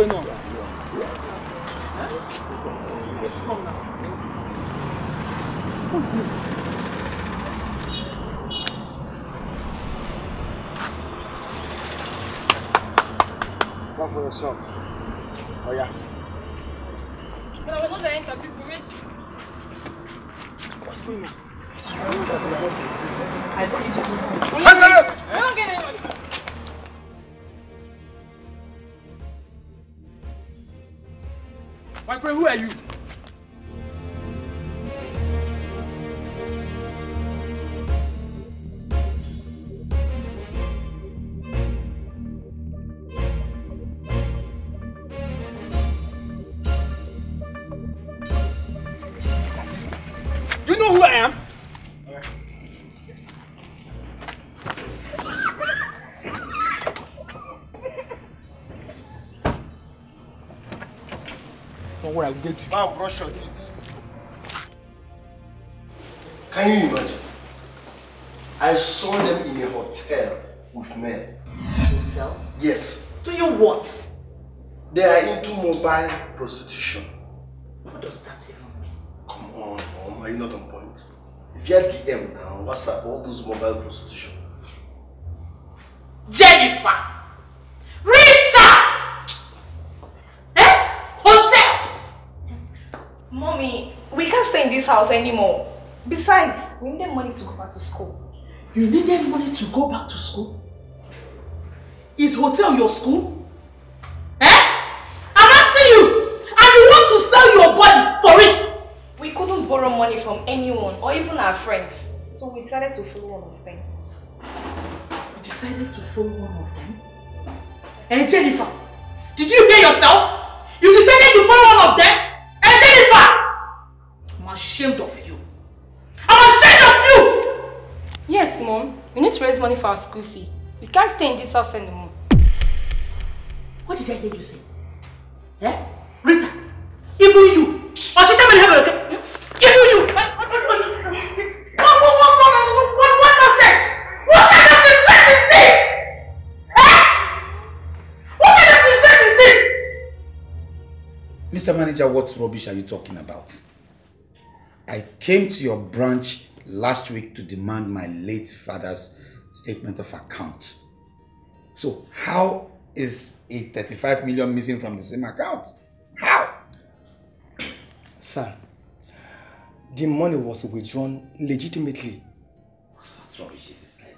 going on? Come now. Come for yourself. Oh yeah. But I will not enter people with. What's going on? I don't get anyone. My friend, who are you? I'll get you. I'll brush your teeth. Can you imagine? I saw them in a hotel with men. Hotel? Yes. Do you what? They are into mobile prostitution. What does that even mean? Come on, Mom. Are you not on point? If you are DM now, WhatsApp, all those mobile prostitution. Jennifer! Mommy, we can't stay in this house anymore. Besides, we need money to go back to school. You needed money to go back to school? Is hotel your school? Eh? I'm asking you! And you want to sell your body for it! We couldn't borrow money from anyone or even our friends. So we decided to follow one of them. We decided to follow one of them? Hey Jennifer, did you hear yourself? You decided to follow one of them? I'm ashamed of you. I'm ashamed of you! Yes, Mom. We need to raise money for our school fees. We can't stay in this house anymore. What did I hear you say? Eh? Rita, even you! I'll teach them in heaven, okay? Even you! What nonsense? What kind of business is this? Eh? What kind of business is this? Mr. Manager, what rubbish are you talking about? I came to your branch last week to demand my late father's statement of account. So how is a 35 million missing from the same account? How? Sir, the money was withdrawn legitimately. That's rubbish, this is like.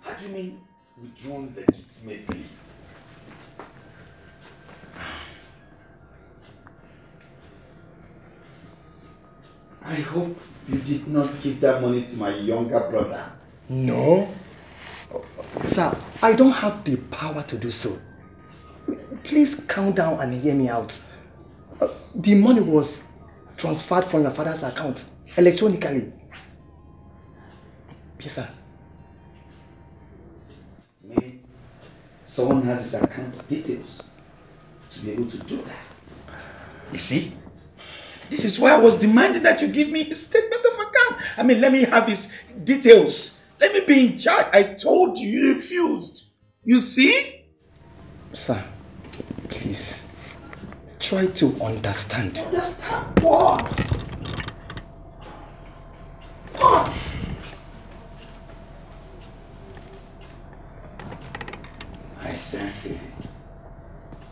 How do you mean withdrawn legitimately? I hope you did not give that money to my younger brother. No. Sir, I don't have the power to do so. Please calm down and hear me out. The money was transferred from your father's account electronically. Yes, sir. Maybe someone has his account details to be able to do that. You see? This is why I was demanding that you give me his statement of account. I mean, let me have his details. Let me be in charge. I told you, you refused. You see? Sir, please, try to understand. Understand what? What? I sense it.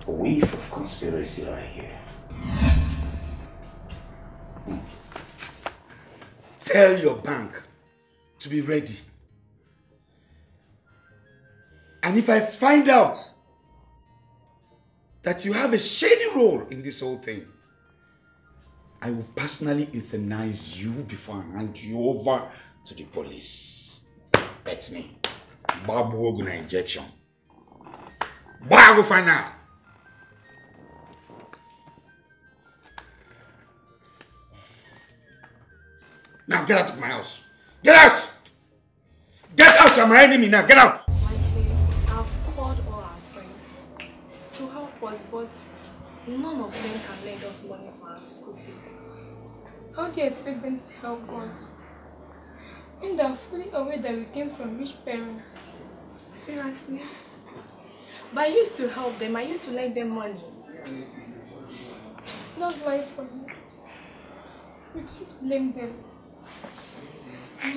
A wave of conspiracy right here. Tell your bank to be ready. And if I find out that you have a shady role in this whole thing, I will personally euthanize you before I hand you over to the police. Bet me. Babu Oguna injection. Babu Fana. Now get out of my house. Get out! Get out! You're my enemy now. Get out! My team, I've called all our friends to help us, but none of them can lend us money for our school fees. How do you expect them to help us? And they're fully aware that we came from rich parents. Seriously? But I used to help them. I used to lend them money. That's life for you. We can't blame them.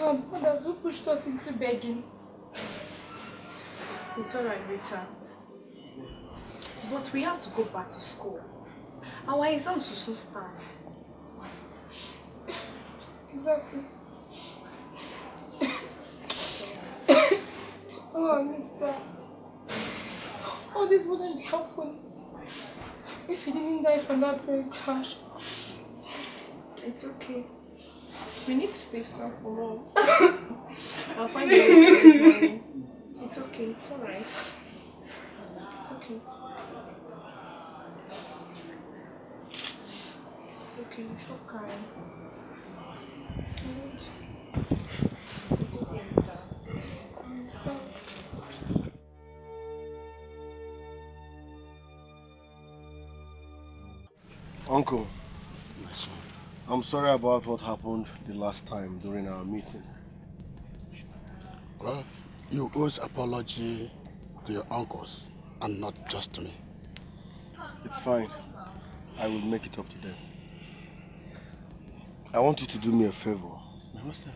Our mothers who pushed us into begging. It's alright, Rita. But we have to go back to school. Our exams will soon start. Exactly. Oh, I miss that. All this wouldn't be helpful if he didn't die from that very crash. It's okay. We need to stay strong for long. I'll find a way to this morning. It's okay. It's alright. It's okay. It's okay. Stop crying. It's okay. It's okay. Stop. Uncle, I'm sorry about what happened the last time during our meeting. Well, you owe an apology to your uncles and not just to me. It's fine. I will make it up to them. I want you to do me a favor. Master.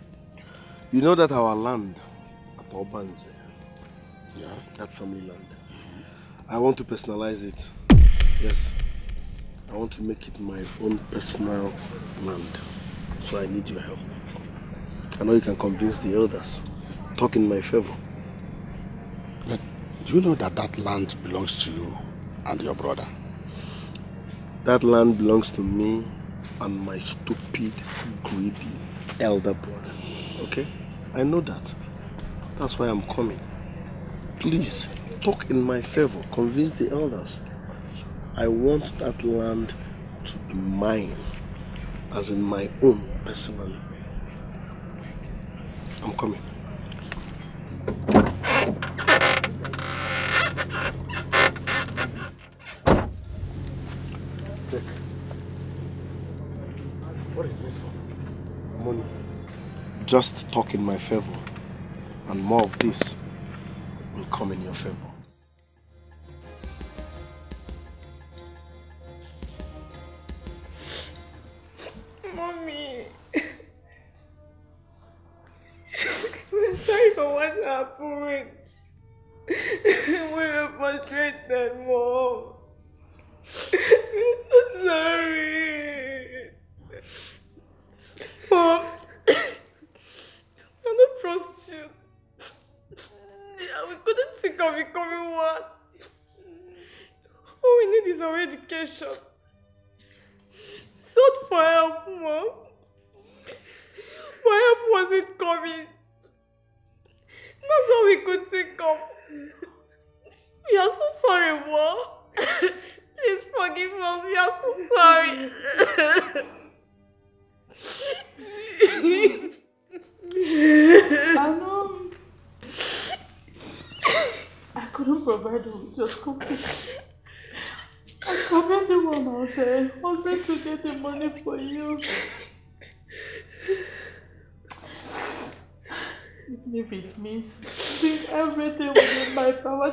You know that our land at Obanze, yeah, that family land, I want to personalize it. Yes. I want to make it my own personal land, so I need your help. I know you can convince the elders. Talk in my favor. But do you know that that land belongs to you and your brother? That land belongs to me and my stupid, greedy elder brother, okay? I know that. That's why I'm coming. Please, talk in my favor. Convince the elders. I want that land to be mine, as in my own, personally. I'm coming. Take. What is this for? Money. Just talk in my favor, and more of this will come in your favor.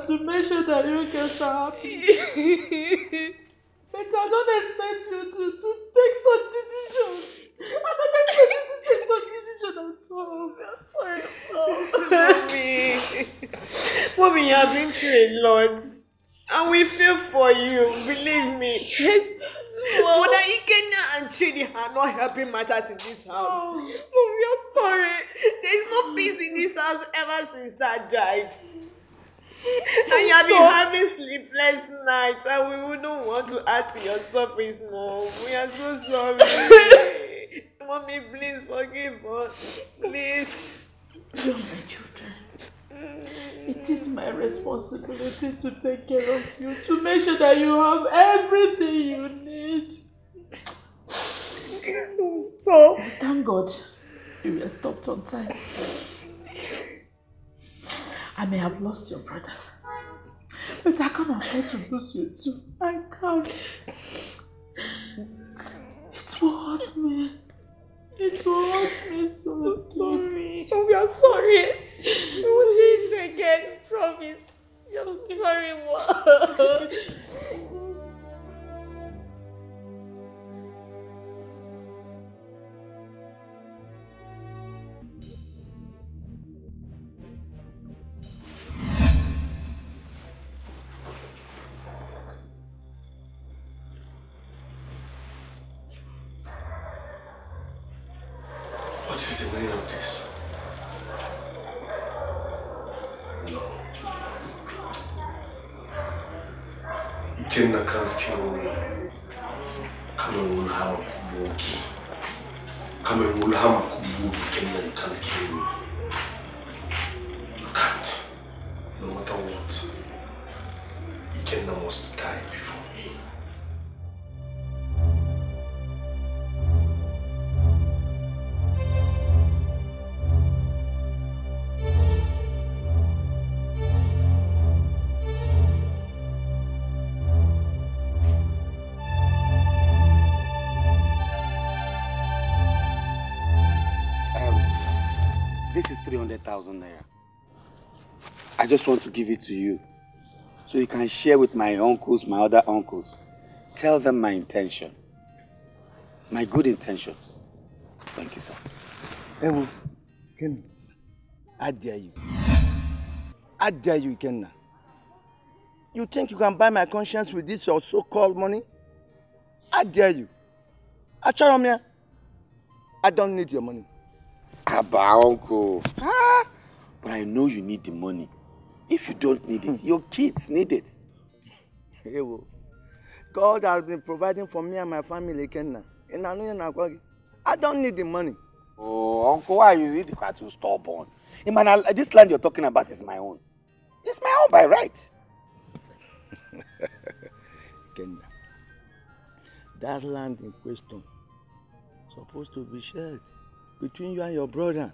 To make sure that you guys are happy. But I don't expect you to take some decision. I don't expect you to take some decision at all. That's why I'm Mommy, you have been through a lot. And we feel for you, believe me. Yes. Well, but Ikenna and Chimdi are not helping matters in this house. Mommy, I'm sorry. There is no peace in this house ever since Dad died. And you have been having sleepless nights, and we wouldn't want to add to your sufferings, Mom. We are so sorry. Mommy, please forgive us. Please. You're my children. It is my responsibility to take care of you, to make sure that you have everything you need. Stop. Thank God you were stopped on time. I may have lost your brothers, but I can't afford to lose you too. I can't. It will hurt me. It will hurt me so much. We are sorry. We won't do it again. Promise. You're sorry, what? Naira. I just want to give it to you so you can share with my uncles, my other uncles. Tell them my intention. My good intention. Thank you, sir. Ewu, Ikenna, I dare you. I dare you, Ikenna. You think you can buy my conscience with this your so-called money? I dare you. Achoromia, I don't need your money. Abba, uncle. Ah, but I know you need the money. If you don't need it, your kids need it. Hey, God has been providing for me and my family, Ikenna. I don't need the money. Oh, uncle, why are you too stubborn? This land you're talking about is my own. It's my own by right. Ikenna, that land in question is supposed to be shared between you and your brother,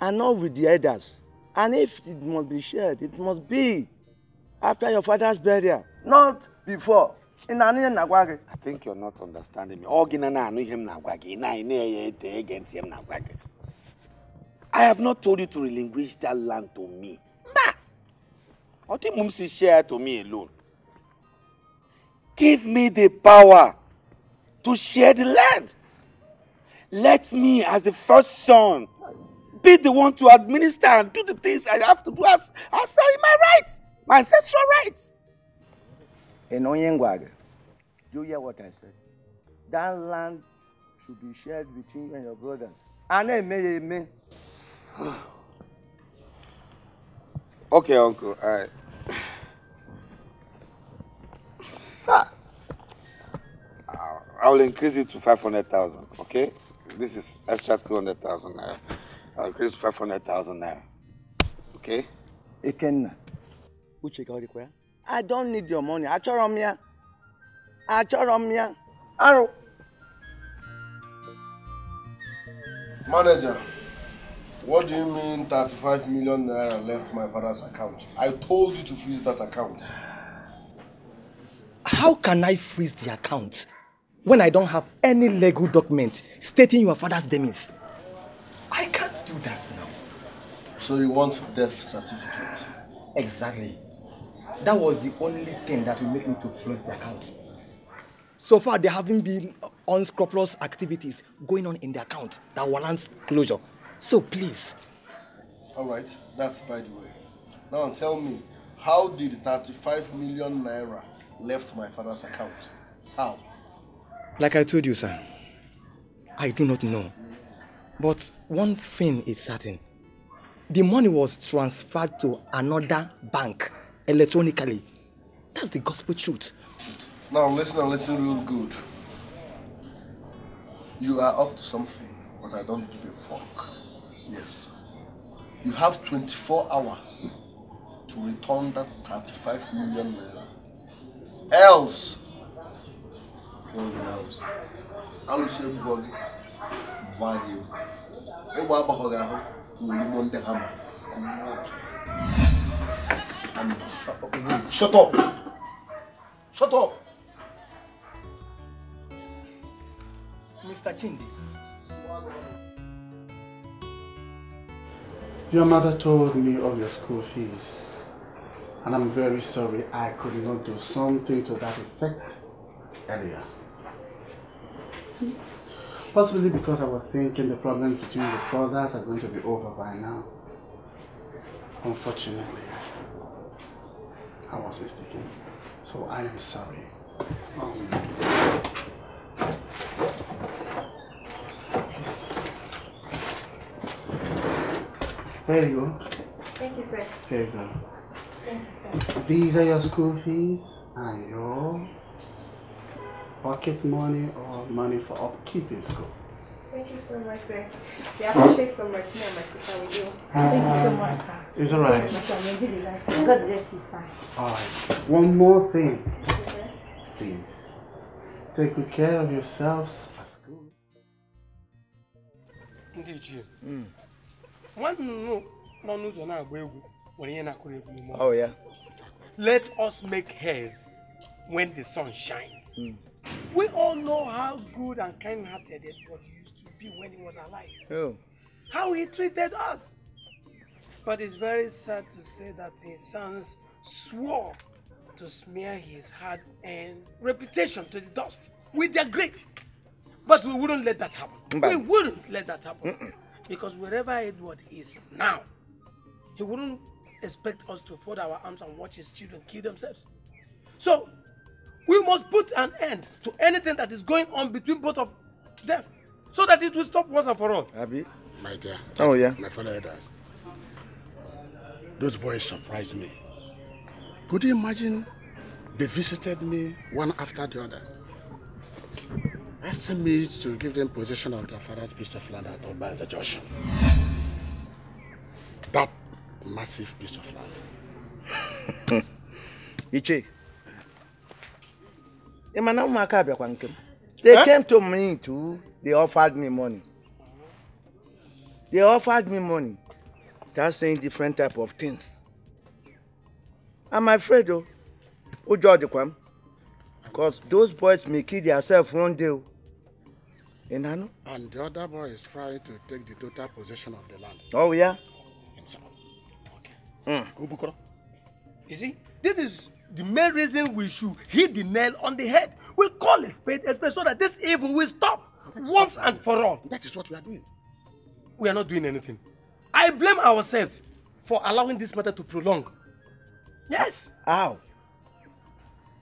and not with the elders. And if it must be shared, it must be after your father's burial, not before. I think you're not understanding me. I have not told you to relinquish that land to me. Nah! I think mum should share to me alone. Give me the power to share the land. Let me, as the first son, be the one to administer and do the things I have to do as my rights, my ancestral rights. Enonyengwage, you hear what I said? That land should be shared between you and your brothers. Ane okay, uncle, all right. I will increase it to 500,000, okay? This is extra 200,000 naira. I'll increase 500,000 naira. Okay? Ikenna, I don't need your money. Achoromia. Aro. Manager, what do you mean 35 million naira left my father's account? I told you to freeze that account. How can I freeze the account when I don't have any legal document stating your father's demise? I can't do that now. So you want death certificate? Exactly. That was the only thing that will make me to flood the account. So far, there haven't been unscrupulous activities going on in the account that warrants closure. So please. All right, that's by the way. Now tell me, how did 35 million naira left my father's account? How? Like I told you, sir, I do not know. But one thing is certain. The money was transferred to another bank electronically. That's the gospel truth. Now listen and listen real good. You are up to something, but I don't give a fuck. Yes. You have 24 hours to return that 35 million naira. Else, shut up! Shut up! Mr. Chimdi. Your mother told me of your school fees. And I'm very sorry I could not do something to that effect earlier. Possibly because I was thinking the problems between the brothers are going to be over by now. Unfortunately, I was mistaken. So I am sorry. There you go. Thank you, sir. There you go. Thank you, sir. These are your school fees and your pocket money or money for upkeep in school. Thank you so much, sir. We appreciate so much. Me and my sister with you. Thank you so much, sir. It's all right. Thank you, sir. God bless you, sir. All right. One more thing. Okay. Please, take good care of yourselves at school. Oh, yeah. Let us make hairs when the sun shines. Mm. We all know how good and kind-hearted Edward used to be when he was alive. Oh. How he treated us. But it's very sad to say that his sons swore to smear his hard-earned reputation to the dust with their greed. But we wouldn't let that happen. We wouldn't let that happen. Mm-mm. Because wherever Edward is now, he wouldn't expect us to fold our arms and watch his children kill themselves. So, we must put an end to anything that is going on between both of them, so that it will stop once and for all. Abi, my dear. Oh yeah. My fellow elders. Those boys surprised me. Could you imagine? They visited me one after the other, asking me to give them possession of their father's piece of land at Obanze Joshua. That massive piece of land. Ichi. They came to me too. They offered me money. They offered me money. Start saying different type of things. I'm afraid though. Who judge them? Because those boys may kill themselves one day. And the other boy is trying to take the total possession of the land. Oh yeah. Okay. Mm. You see, this is the main reason we should hit the nail on the head. We call a spade so that this evil will stop once and for all. That is what we are doing. We are not doing anything. I blame ourselves for allowing this matter to prolong. Yes. How?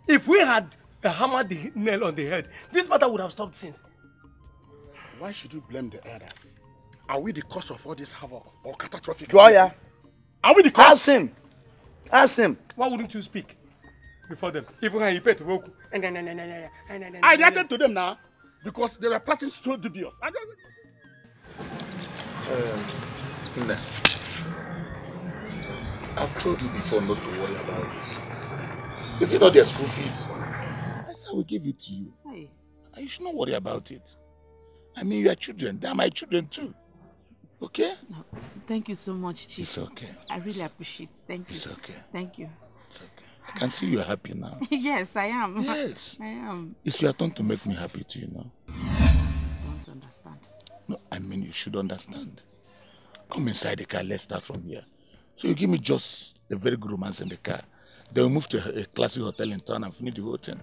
If we had hammered the nail on the head, this matter would have stopped since. Why should you blame the others? Are we the cause of all this havoc or catastrophic? Joya. Are we the cause? Ask him. Ask him. Why wouldn't you speak before them? Even when he paid to Woku. I reacted to them now because they were practicing so dubious. I've told you before not to worry about this. Is it not their school fees? I said I will give it to you. You should not worry about it. I mean, you are children. They are my children too. Okay? No, thank you so much, Chief. It's okay. I really appreciate it. Thank you. It's okay. Thank you. It's okay. I can see you are happy now. Yes, I am. Yes. I am. It's your turn to make me happy too, you know. I don't understand. No, I mean you should understand. Come inside the car, let's start from here. So you give me just a very good romance in the car. Then we move to a classic hotel in town and finish the whole thing.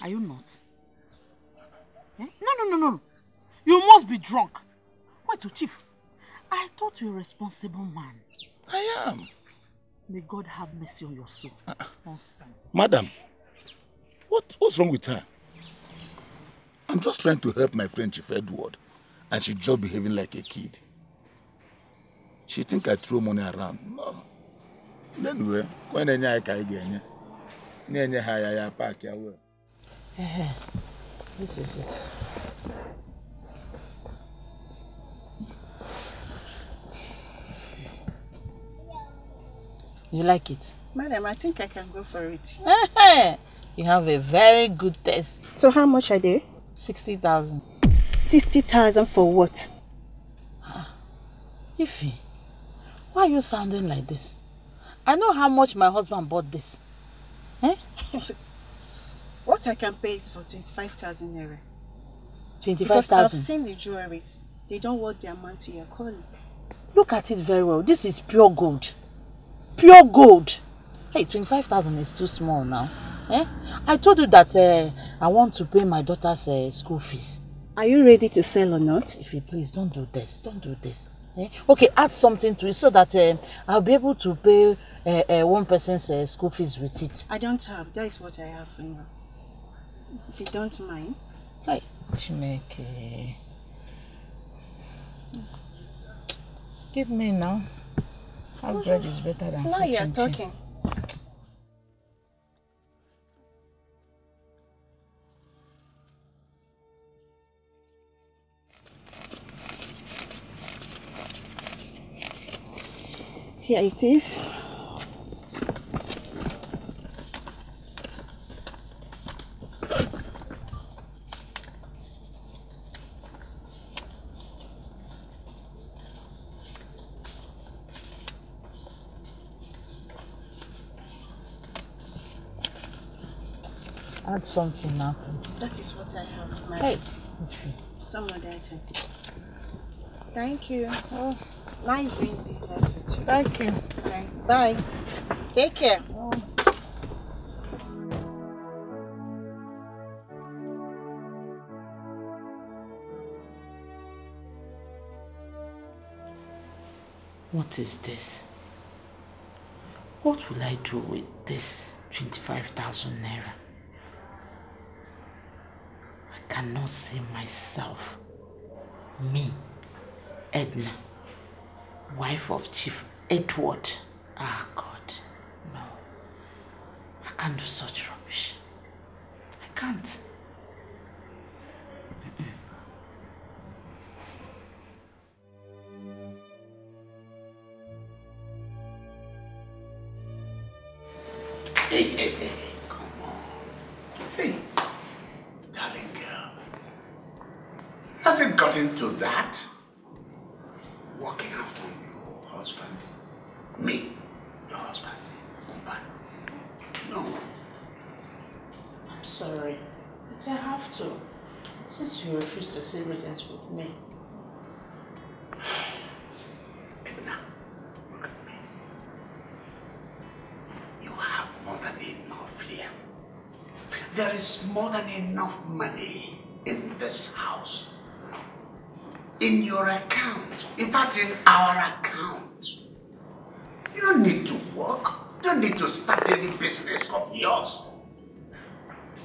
Are you not? Eh? No. You must be drunk. Wait, Chief. I thought you were a responsible man. I am. May God have mercy on your soul. Madam, what's wrong with her? I'm just trying to help my friend Chief Edward, and she's just behaving like a kid. She thinks I throw money around. No. Anyway, this is it. You like it? Madam, I think I can go for it. You have a very good taste. So how much are they? 60,000. 60,000 for what? Ify, why are you sounding like this? I know how much my husband bought this. Eh? What I can pay is for 25,000 naira. 25,000? I've seen the jewelries. They don't work the amount we are calling. Look at it very well. This is pure gold. Pure gold. Hey, 25,000 is too small now. Eh? I told you that I want to pay my daughter's school fees. Are you ready to sell or not? If you please, don't do this. Don't do this. Eh? Okay, add something to it so that I'll be able to pay one person's school fees with it. I don't have. That is what I have for now. If you don't mind. Hi. Chimeke. Give me now. Our bread is better than now you're talking. Here it is. Add something now, please. That is what I have, ma'am. Hey, okay. Some other item. Thank you. Oh. Nice doing business with you. Thank you. Okay. Bye. Take care. Oh. What is this? What will I do with this 25,000 naira? I cannot see myself. Me, Edna, wife of Chief Edward. Ah, God, no. I can't do such rubbish. I can't. Mm-mm. Hey, hey, hey, come on. Hey, darling girl. Has it gotten to that? Walking out on your husband, me, your husband, Kumba. No. I'm sorry, but I have to, since you refuse to see reasons with me. Edna, look at me. You have more than enough here. There is more than enough money in this house. In your account, in fact, in our account. You don't need to work, you don't need to start any business of yours.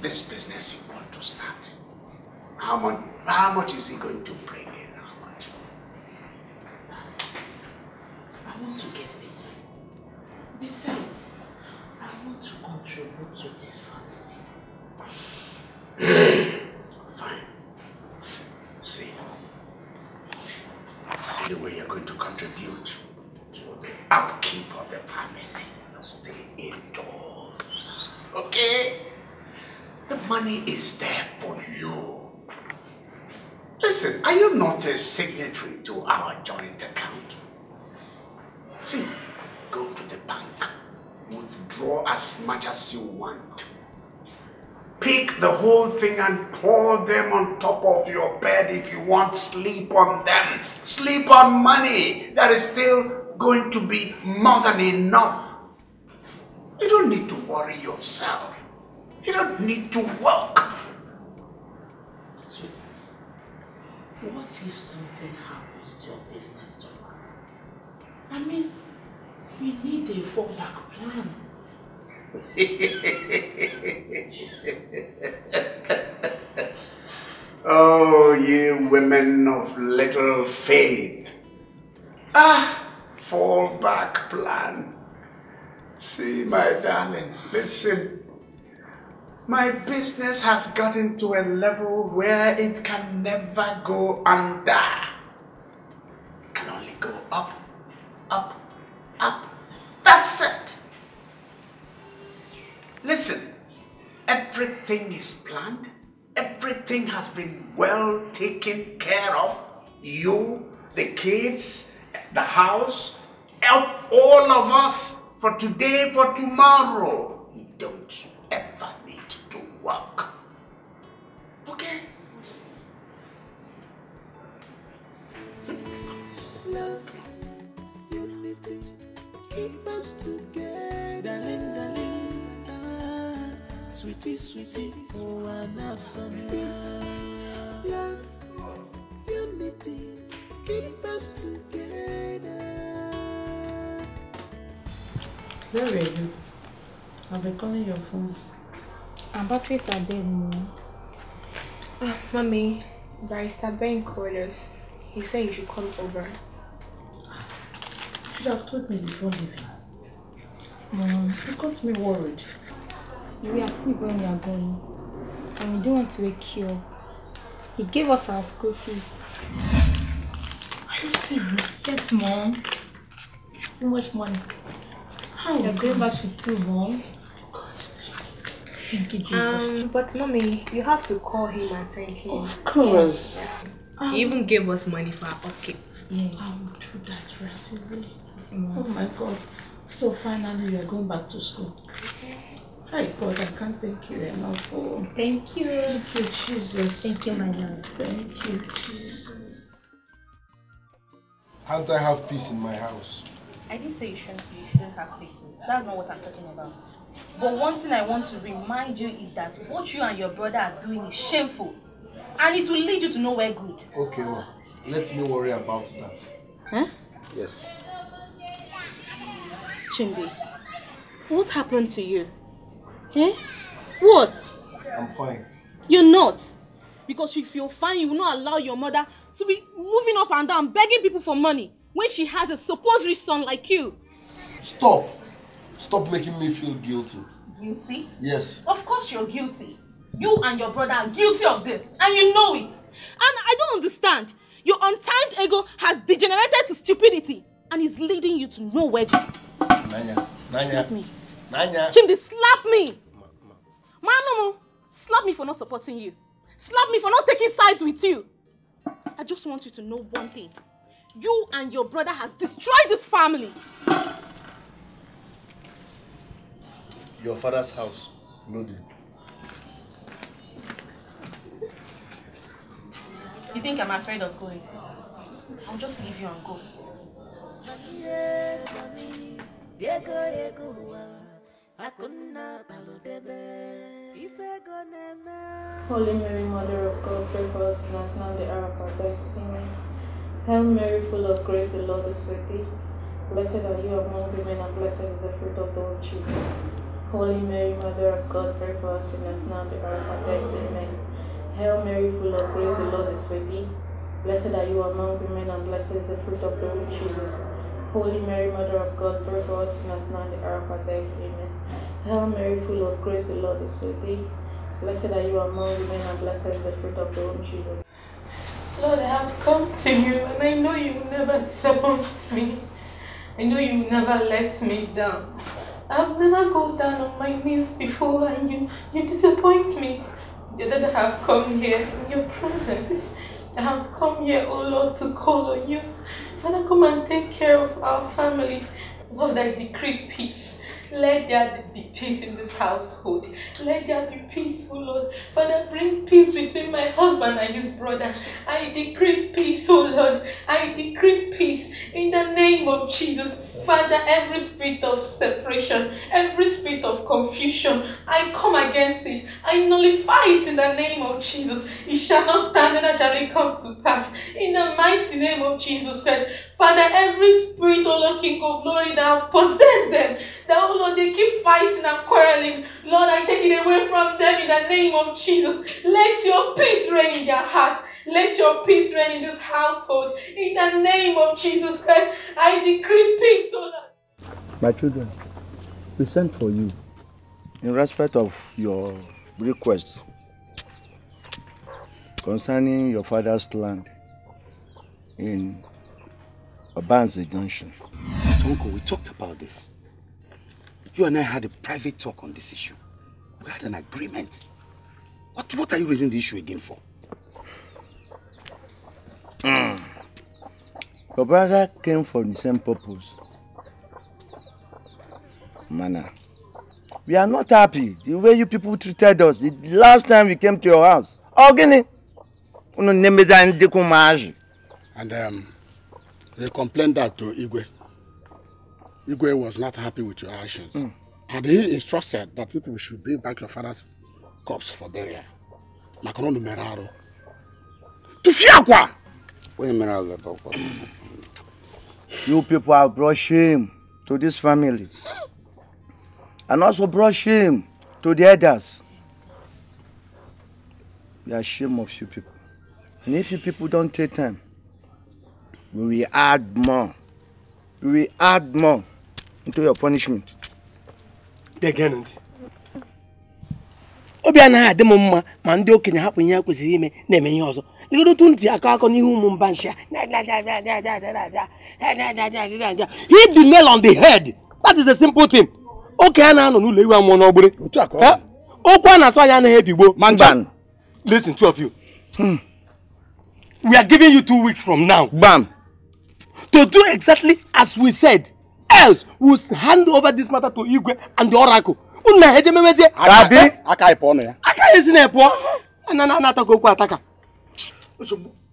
This business you want to start, how much is he going to bring in? How much? I want to get busy. Besides, I want to contribute to this family. Fine. See. See the way you're going to contribute to the upkeep of the family. Stay indoors, okay? The money is there for you. Listen, are you not a signatory to our joint account? See, go to the bank, withdraw as much as you want. Pick the whole thing and pour them on top of your bed if you want. Sleep on them. Sleep on money. There is still going to be more than enough. You don't need to worry yourself. You don't need to work. Sweetheart, what if something happens to your business tomorrow? I mean, we need a fallback plan. Oh, ye women of little faith. Ah, fall back plan. See, my darling, listen. My business has gotten to a level where it can never go under. It can only go up, up, up. That's it. Listen, everything is planned, everything has been well taken care of. You, the kids, the house, all of us, for today, for tomorrow. You don't ever need to work. Okay? Love, unity, keep us together. Darling, darling, ah, sweetie, sweetie, oh, and awesome peace, love, unity, keep us together. Where are you? I've been calling your phone. Our batteries are dead, Mom. Ah, Mommy, Barrister Ben called us. He said you should come over. You should have told me before leaving. Mom, you got me worried. You were asleep when you are going, and we don't want to wake you up. He gave us our school fees. Are you serious? Yes, Mom. Too much money. How? You are going back to school, Mom. Thank you, Jesus. But Mommy, you have to call him and thank him. Of course. Yes. He even gave us money for our upkeep. Yes. I would do that right away. Yes, oh my God. So finally, you are going back to school. Yes. My God, I can't thank you enough for... Thank you. Thank you, Jesus. Thank you, my Lord. Thank you, Jesus. Can't I have peace in my house? I didn't say you shouldn't have peace. That's not what I'm talking about. But one thing I want to remind you is that what you and your brother are doing is shameful. And it will lead you to nowhere good. Okay, well, let's not worry about that. Huh? Yes. Chimdi, what happened to you? Eh? What? I'm fine. You're not. Because if you're fine, you will not allow your mother to be moving up and down, begging people for money when she has a supposed rich son like you. Stop. Stop making me feel guilty. Guilty? Yes. Of course you're guilty. You and your brother are guilty of this, and you know it. And I don't understand. Your untamed ego has degenerated to stupidity and is leading you to nowhere. Nanya, Nanya. Slap me. Nanya. Chimdi, slap me. Manumu, slap me for not supporting you. Slap me for not taking sides with you. I just want you to know one thing. You and your brother has destroyed this family. Your father's house, loaded. You think I'm afraid of going? I'll just leave you and go. Holy Mary, Mother of God, pray for us sinners now and the hour of our death. Amen. Hail Mary, full of grace, the Lord is with thee. Blessed are you among women, and blessed is the fruit of thy womb, Jesus. Holy Mary, Mother of God, pray for us sinners now and the hour of our death. Amen. Hail Mary, full of grace, the Lord is with thee. Blessed are you among women, and blessed is the fruit of the womb, Jesus. Holy Mary, Mother of God, pray for us sinners now and the hour of our death. Amen. Hail Mary, full of grace, the Lord is with thee. Blessed are you among women, and blessed is the fruit of the womb, Jesus. Lord, I have come to you, and I know you will never disappoint me. I know you will never let me down. I've never gone down on my knees before, and you disappoint me. That I have come here in your presence. I have come here, oh Lord, to call on you. Father, come and take care of our family. Lord, I decree peace. Let there be peace in this household. Let there be peace, oh Lord. Father, bring peace between my husband and his brother. I decree peace, oh Lord. I decree peace in the name of Jesus. Father, every spirit of separation, every spirit of confusion, I come against it. I nullify it in the name of Jesus. It shall not stand, and it shall come to pass. In the mighty name of Jesus Christ. Father, every spirit, O Lord, King of glory, that have possessed them, that, O Lord, they keep fighting and quarreling. Lord, I take it away from them in the name of Jesus. Let your peace reign in their hearts. Let your peace reign in this household. In the name of Jesus Christ, I decree peace, O Lord. My children, we sent for you in respect of your request concerning your father's land in Obanze Junction. Uncle, we talked about this. You and I had a private talk on this issue. We had an agreement. What are you raising the issue again for? Your brother came for the same purpose. Mana, we are not happy the way you people treated us the last time we came to your house. And they complained that to Igwe. Igwe was not happy with your actions. Mm. And he instructed that people should bring back your father's corpse for burial. Macaroni Meraro. Tufiakwa! You people have brought shame to this family. And also brought shame to the elders. We are ashamed of you people. And if you people don't take time, we will add more. We will add more into your punishment. They can't. Obiana de Mumma, Mando can happen Yakuzi, naming also. Little Tunzi, a cock on you, Mumbansha. Hit the nail on the head. That is a simple thing. Okay, I know you live on one over. Okwana, so I am happy, Manjan. Listen, two of you. We are giving you 2 weeks from now. Bam. To do exactly as we said. Else, we'll hand over this matter to Igwe and the Oracle.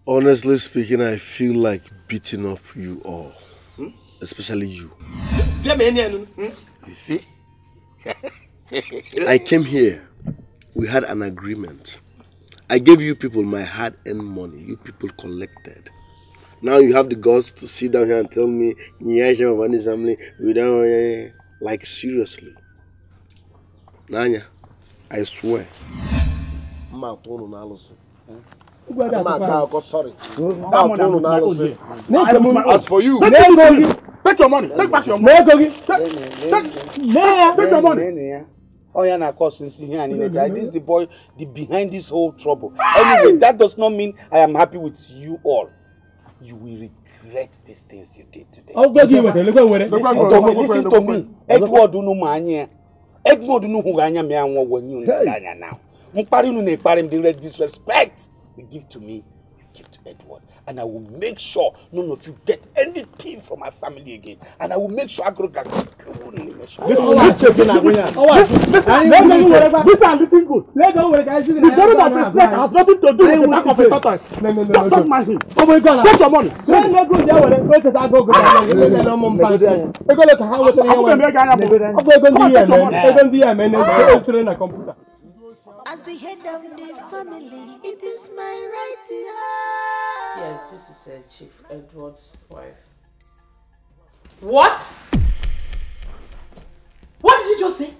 Honestly speaking, I feel like beating up you all. Hmm? Especially you. You see? I came here. We had an agreement. I gave you people my hard-earned money. You people collected. Now you have the guts to sit down here and tell me, like seriously. Nanya, I swear. I'm not sorry. As for you, take your money. Take back your money. Take your money. Oh, yeah, of course, since here and in this is the boy behind this whole trouble. Anyway, that does not mean I am happy with you all. You will regret these things you did today. Oh, God, you listen to me. Edward, you know, man. Edward, you know who I am now. The disrespect you give to me, you give to Edward. And I will make sure none of you get anything from my family again. And I will make sure I go get listen good. Let go with the guys. The story of a snake has nothing to do with the back of a tortoise. No. Don't mind him. Oh my God. Take your money. Let go there with the places I go. As the head of the family, it is my right to have. Yes, this is Chief Edward's wife. What? What did you just say?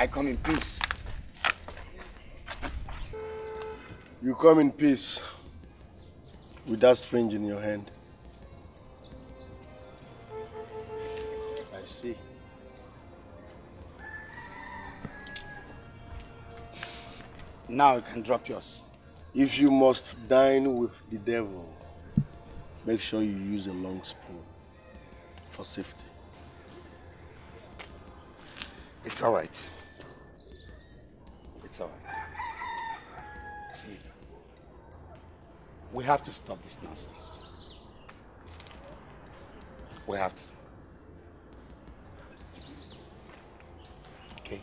I come in peace. You come in peace with that fringe in your hand. I see. Now you can drop yours. If you must dine with the devil, make sure you use a long spoon for safety. It's all right. It's all right. See, we have to stop this nonsense. We have to. Okay?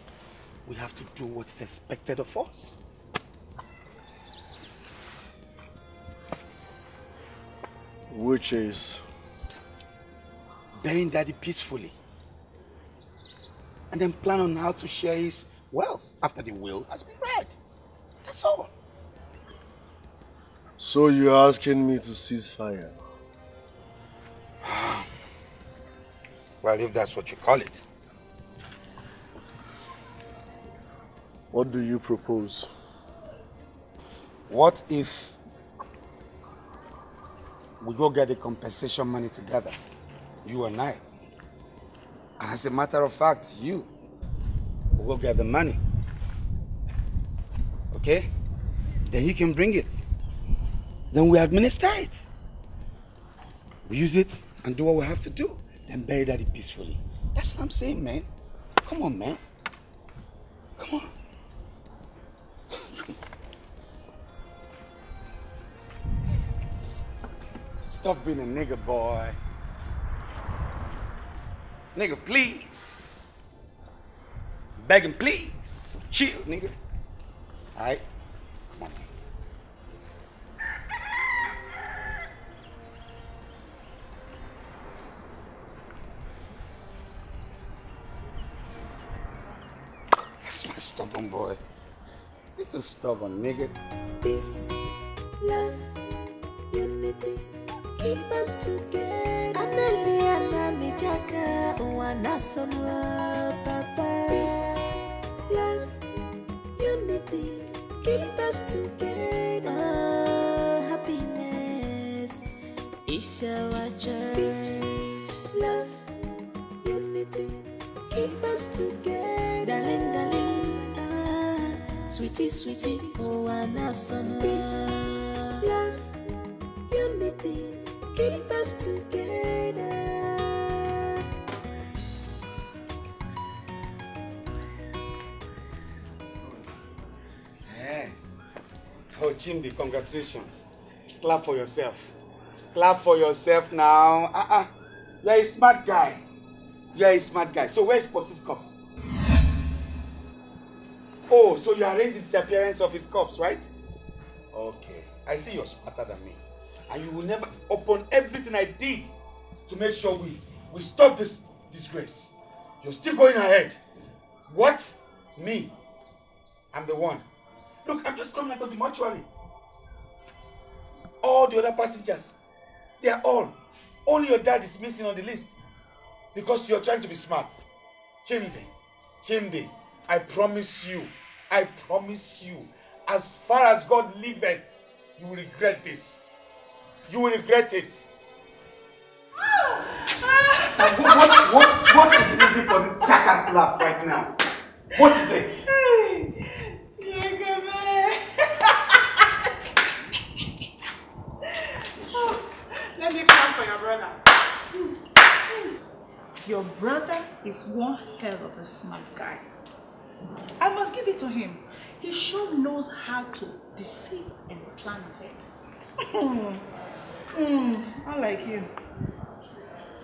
We have to do what is expected of us. Which is? Burying Daddy peacefully. And then plan on how to share his wealth after the will has been read. That's all. So you're asking me to cease fire? Well, if that's what you call it. What do you propose? What if we go get the compensation money together, you and I? And as a matter of fact, you We'll go get the money. Okay? Then you can bring it. Then we administer it. We use it and do what we have to do. Then bury daddy peacefully. That's what I'm saying, man. Come on, man. Come on. Stop being a nigga, boy. Nigga, please. Begging, please. So chill, nigga. All right? Come on. That's my stubborn boy. You're too stubborn, nigga. This love, unity. Keep us together. Anali, anali, jaka, wanasonwa, papa. Peace, love, unity. Keep us together. Oh, happiness is our journey. Peace, love, unity. Keep us together. Darling, darling, ah, sweetie, sweetie, wanasonwa. Peace, love, unity. Keep us together. Yeah. Oh, Chimdi, congratulations. Clap for yourself. Clap for yourself now. You're a smart guy. You're a smart guy. So where's Popsy's cups? Oh, so you arranged the disappearance of his cups, right? Okay. I see you're smarter than me. And you will never, upon everything I did to make sure we stop this disgrace. You're still going ahead. What? Me? I'm the one. Look, I'm just coming out of the mortuary. All the other passengers, they are all. Only your dad is missing on the list. Because you're trying to be smart. Chimdi, Chimdi, I promise you. I promise you. As far as God liveth, you will regret this. You will regret it. Oh. What is the reason for this jackass laugh right now? What is it? Let me clap for your brother. Your brother is one hell of a smart guy. I must give it to him. He sure knows how to deceive and plan ahead. I like you.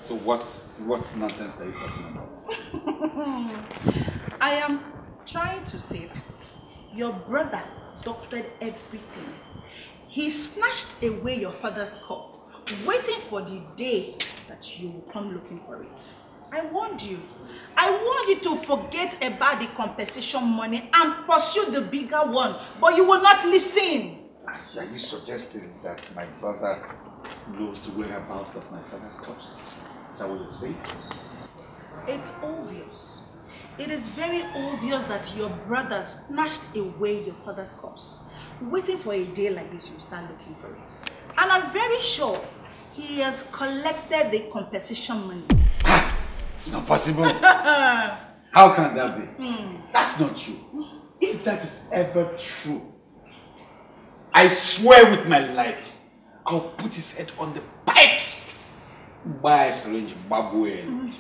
So what nonsense are you talking about? I am trying to say that your brother doctored everything. He snatched away your father's cup, waiting for the day that you will come looking for it. I warned you. I warned you to forget about the compensation money and pursue the bigger one, but you will not listen. Are you suggesting that my brother knows the whereabouts of my father's cups? Is that what you're saying? It's obvious. It is very obvious that your brother snatched away your father's cups. Waiting for a day like this, you start looking for it. And I'm very sure he has collected the compensation money. It's not possible. How can that be? That's not true. If that is ever true, I swear with my life, I'll put his head on the pike. Buy syringe, babuel.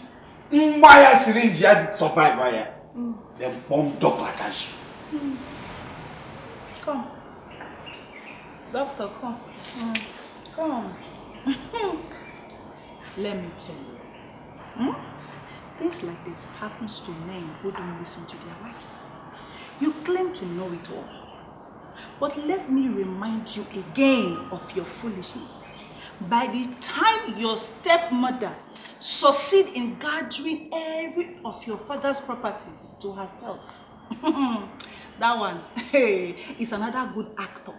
Buy syringe, and survive fire. Then bomb Doctor Kashi. Come. Doctor, come. Come. Let me tell you. Things like this happens to men who don't listen to their wives. You claim to know it all. But let me remind you again of your foolishness. By the time your stepmother succeeds in gathering every of your father's properties to herself, that one, hey, is another good actor.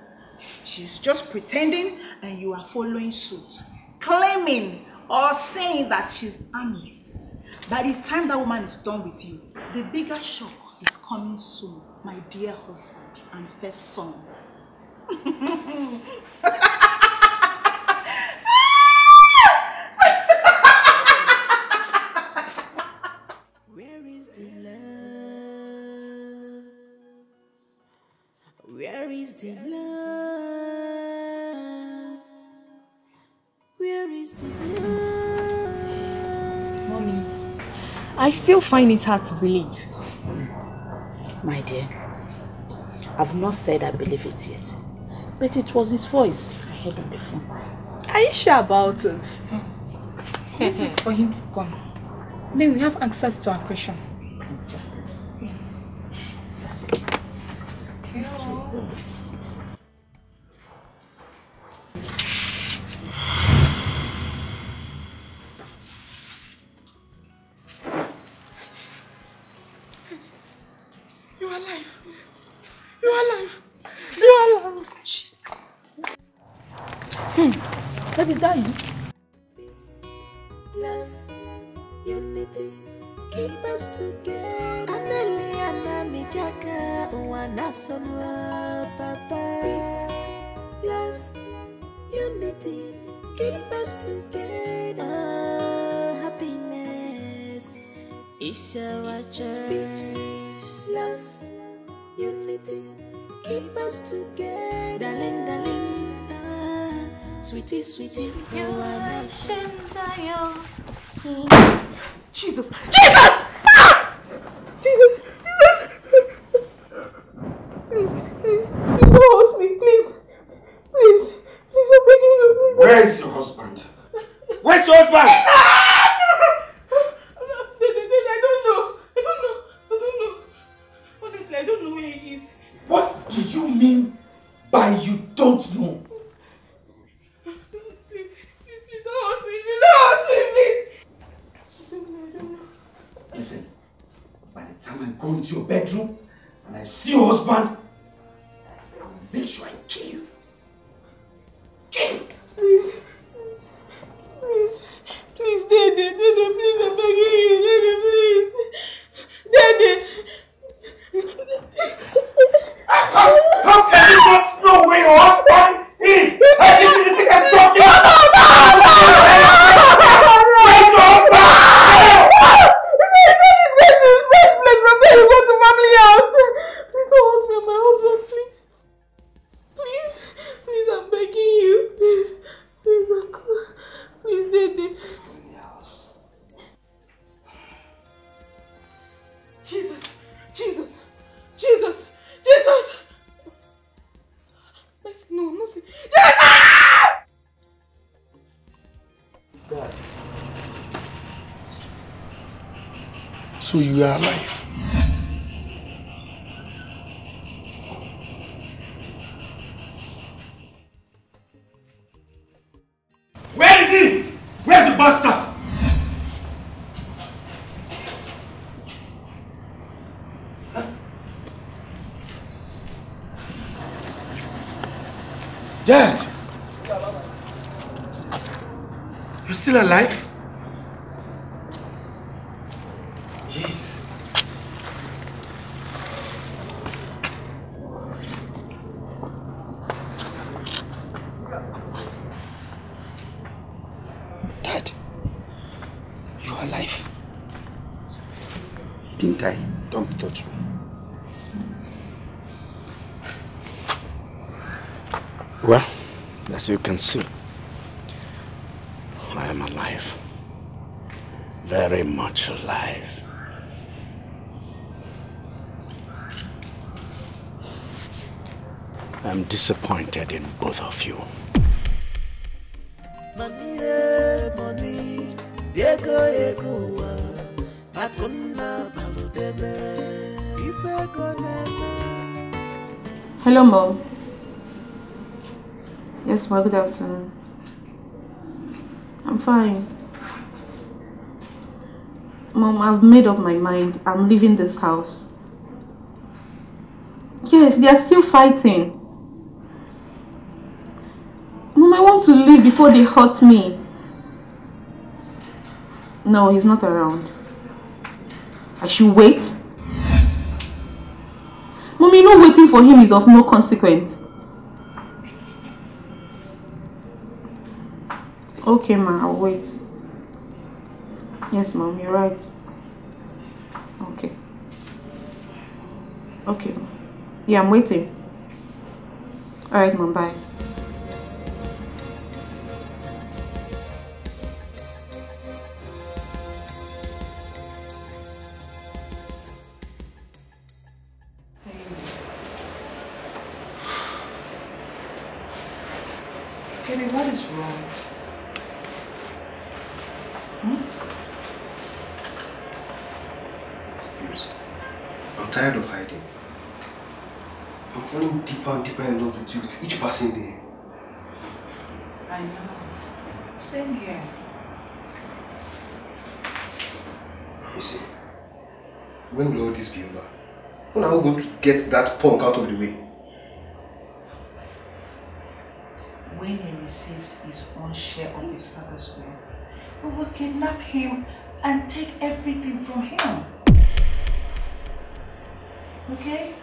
She's just pretending and you are following suit, claiming or saying that she's harmless. By the time that woman is done with you, the bigger shock is coming soon, my dear husband and first son. Where is the love? Where is the love? Where is the love? Mommy, I still find it hard to believe. My dear, I've not said I believe it yet, but it was his voice I heard on the phone. Are you sure about it? Let's wait for him to come. Then we have access to our question. Yes. Hello. You are alive. You are alive. You are alive. Jesus. What is that? Peace, love, unity, keep us together. Anali, anami, jaka, wanasonwa, papa. Peace, love, unity, keep us together. Oh, happiness is our journey. Peace, love, unity, keep us together. Darling, darling, ah, sweetie, sweetie, you are Jesus! Jesus! Ah! Jesus! Jesus! Please, don't hurt me, please! Please, I'm begging you! Where is your husband? Where's your husband? I don't know. Honestly, I don't know where he is. What do you mean by you don't know? Please, don't hurt me, please! Listen, by the time I go into your bedroom and I see your husband, I will make sure I kill you. Kill you! Please, Daddy, please, I'm begging you, Daddy, please. Daddy! How can you not know where your husband is? I didn't think I'm talking about. Where's your husband? Please go to family house. Please don't hurt me, my husband, please. Please, I'm begging you. Please, uncle. Please, Daddy. Family house. Jesus. No, Jesus! God. So you are alive. Dad! You're still alive? Jeez. Dad, you're alive. You didn't die. Don't touch me. Well, as you can see, I am alive. Very much alive. I'm disappointed in both of you. Hello, Mom. Yes, ma, good afternoon. I'm fine. Mom, I've made up my mind. I'm leaving this house. Yes, they are still fighting. Mom, I want to leave before they hurt me. No, he's not around. I should wait. Mom, you know waiting for him is of no consequence. Okay, ma, I'll wait. Yes, Mom, you're right. Okay. Yeah, I'm waiting. All right, Mom, bye. Baby, what is wrong? I'm tired of hiding. I'm falling deeper and deeper in love with you with each passing day. I know. Same here. You see, when will all this be over? When are we going to get that punk out of the way? When he receives his own share of his father's will, we will kidnap him and take everything from him. Okay?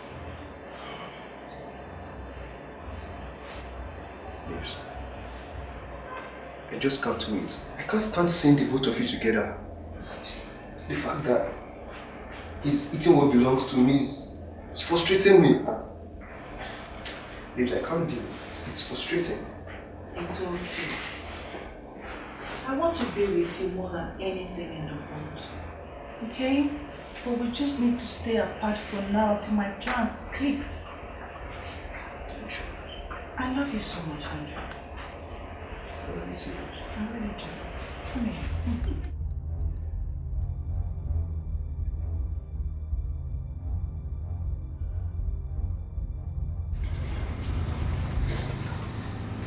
Babes, I just can't wait. I can't stand seeing the both of you together. The fact that he's eating what belongs to me is frustrating me. Babes, I can't deal with it. It's frustrating. It's okay. I want to be with you more than anything in the world. Okay? But we just need to stay apart for now till my plans clicks. I love you so much, Andrew. I love you too. I really do. Come here.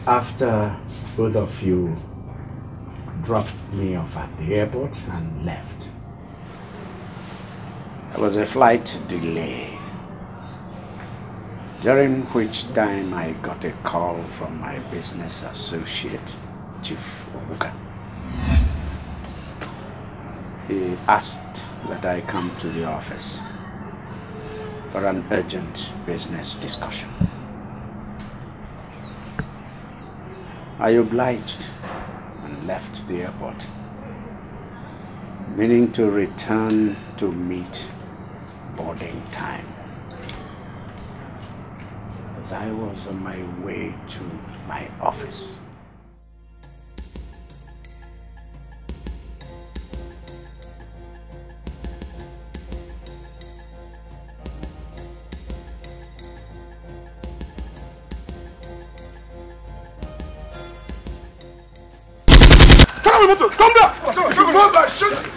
After both of you dropped me off at the airport and left, there was a flight delay, during which time I got a call from my business associate, Chief Obuka. He asked that I come to the office for an urgent business discussion. I obliged and left the airport, meaning to return to meet boarding time. As I was on my way to my office, come back! Come back! Shoot!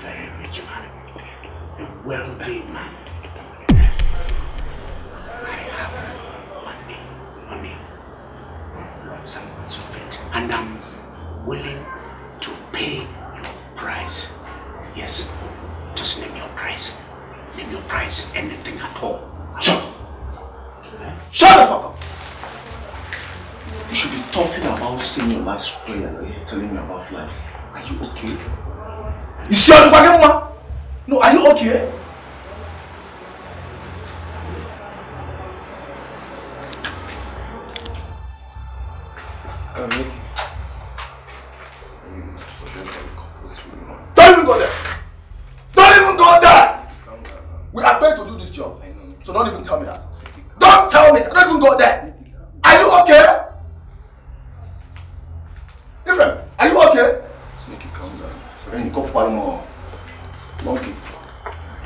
very rich man, a wealthy man. I have money, lots and lots of it, and I'm willing to pay your price. Yes, just name your price. Name your price, anything at all. Shut the fuck up! You should be talking about saying your last prayer and you're telling me about flight. Are you okay? Is she on the wagon, ma? No, are you okay? Don't even go there! Don't even go there! We are paid to do this job, so don't even tell me that. Don't tell me that! Don't even go there! Are you okay? Different. Are you okay? Make it calm down. Then you go one more. Monkey.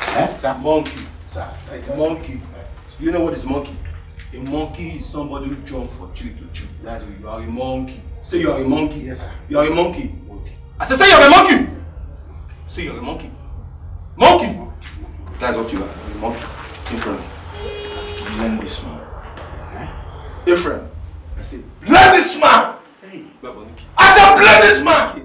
Eh? Sir? Monkey. Sir. Monkey. You know what is monkey? A monkey is somebody who jumps from tree to tree. That is, you are a monkey. Say you are a monkey. Yes, sir. You are a monkey. Monkey. I said, say you are a monkey. Say you are a monkey. Monkey. That's what you are. A monkey. Different. Blame this man. Eh? Different. I said, blame this man. Hey. I said, blame this man.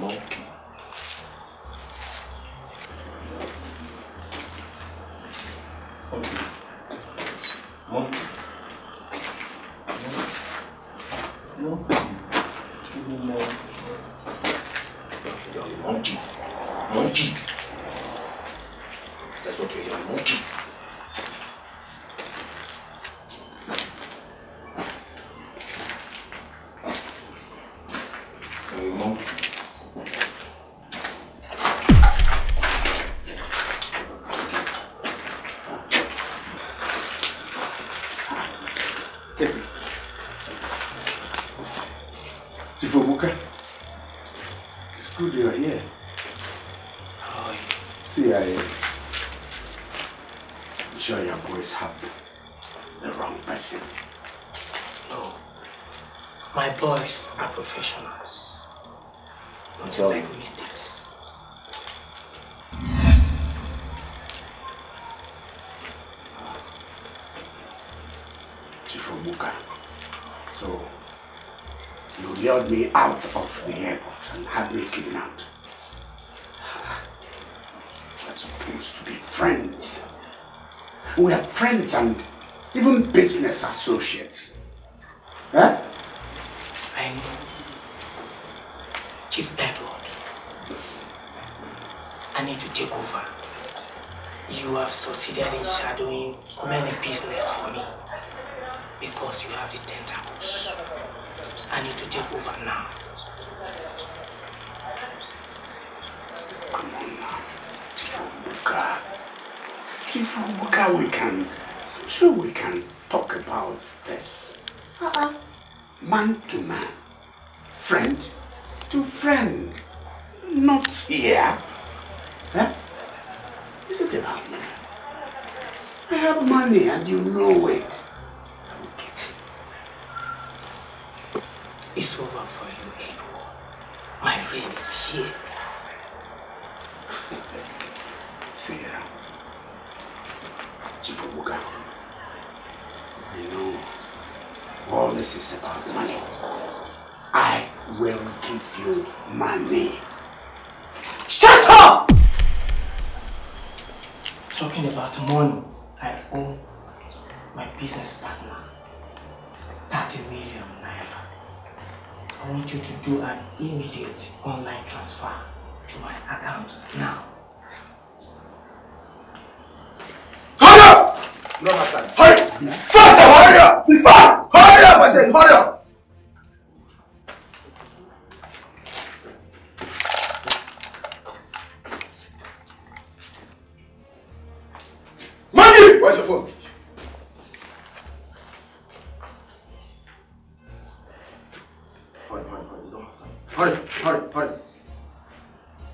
Monkey. Okay. Monkey. Monkey. Monkey. Monkey. That's what you're a monkey. And even business associates. Huh? I know Chief Edward. I need to take over. You have succeeded in shadowing many business for me because you have the tentacles. I need to take over now. Come on now, Chief Obuka. Chief Obuka, we can. So we can talk about this. Man to man, friend to friend, not here. Huh? Is it about me? I have money and you know it. Okay. It's over for you, Edward. My reign is here. See ya. Chief Wogan. You know, all this is about money. I will give you money. Shut up! Talking about money, I owe my business partner 30 million naira. I want you to do an immediate online transfer to my account now. Hold up! No matter. Hurry! Faster, hurry up! Be fast! Hurry up, I said, hurry up! Mandy! Where's your phone? Hurry, hurry, hurry, you don't have time. Hurry, hurry, hurry.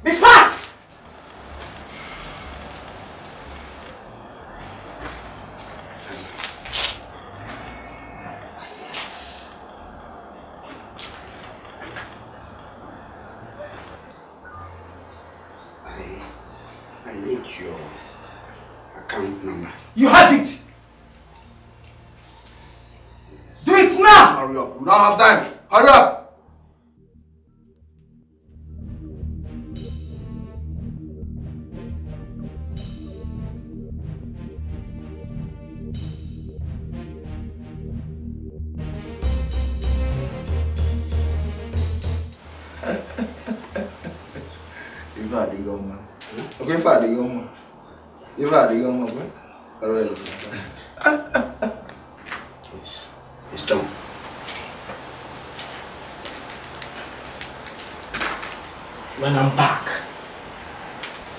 Be fast! not have time. Hurry up! Okay, fine, you go. You fine, you go. All right. It's done. When I'm back,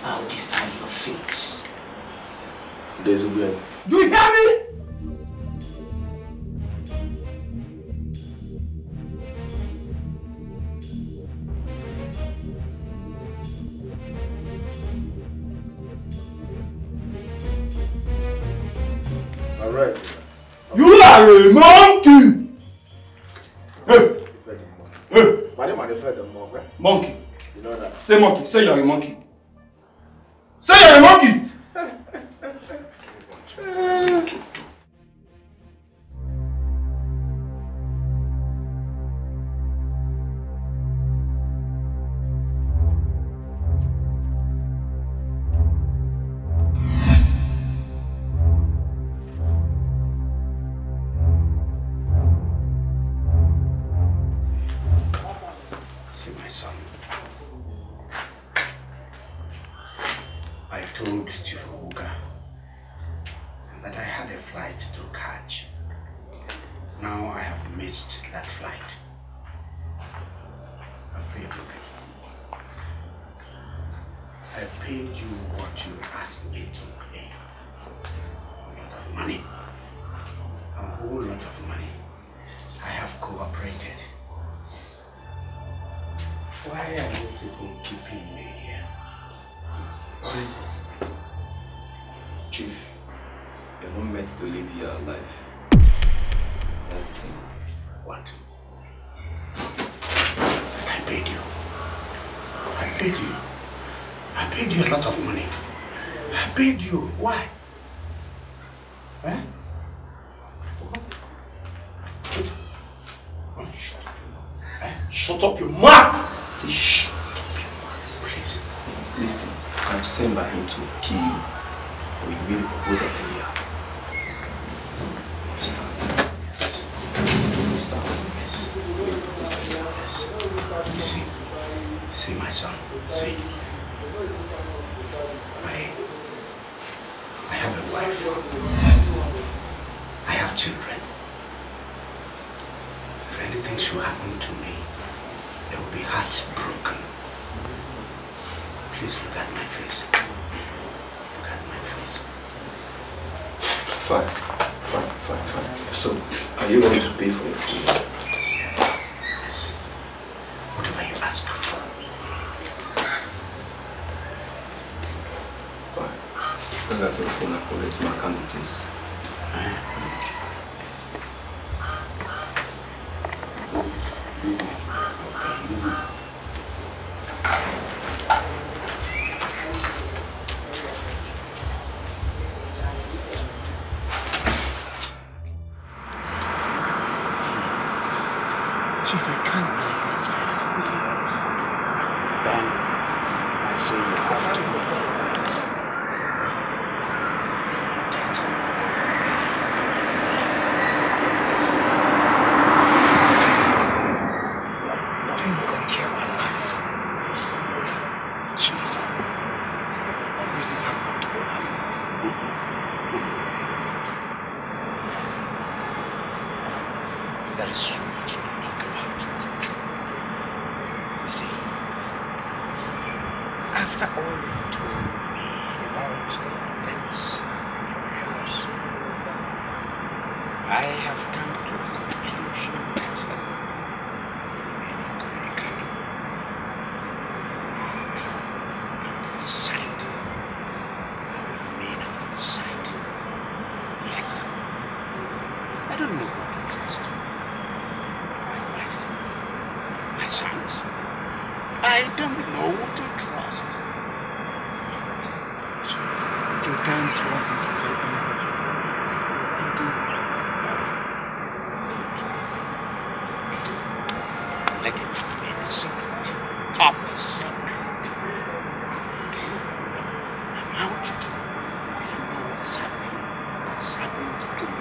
I'll decide your fate. There's a blame. Do you hear me? Hey, monkey! Hey! Hey! Why do you the monkey? Monkey. You know that. Say monkey. Say you're a monkey. Say you're a monkey!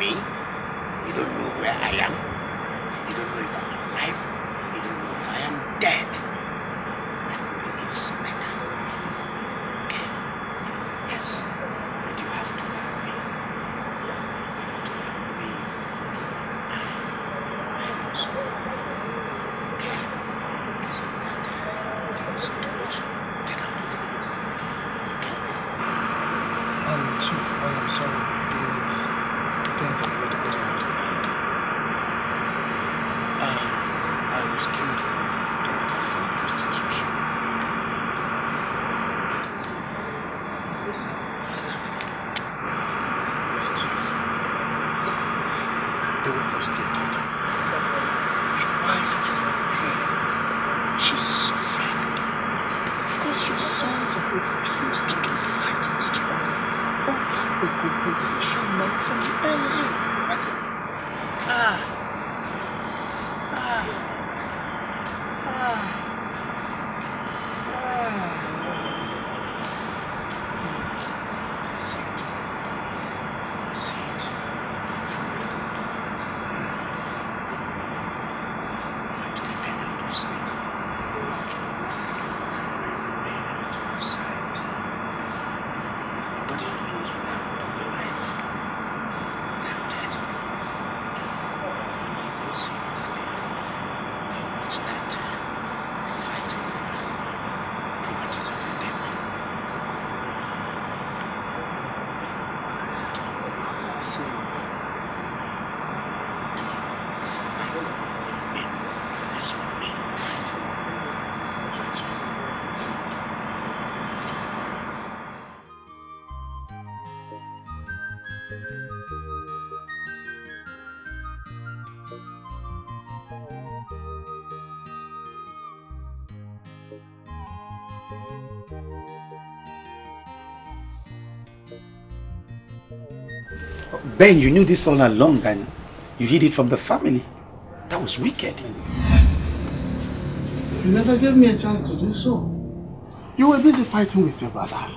me. You don't know where I am. You don't know if I'm alive. You don't know if I am dead. That way is better. Okay? Yes. But you have to help me. You have to help me keep an eye on my house. Okay? So that things don't get out of hand. Okay? Chief, I am sorry. Things are already getting out of hand. I was killed during this film prostitution. What's that? Yes, Chief. They were frustrated. Your wife is in pain. She's suffering. Because your sons have refused to fight each other over the compensation money from the airline. Ben, you knew this all along and you hid it from the family. That was wicked. You never gave me a chance to do so. You were busy fighting with your brother.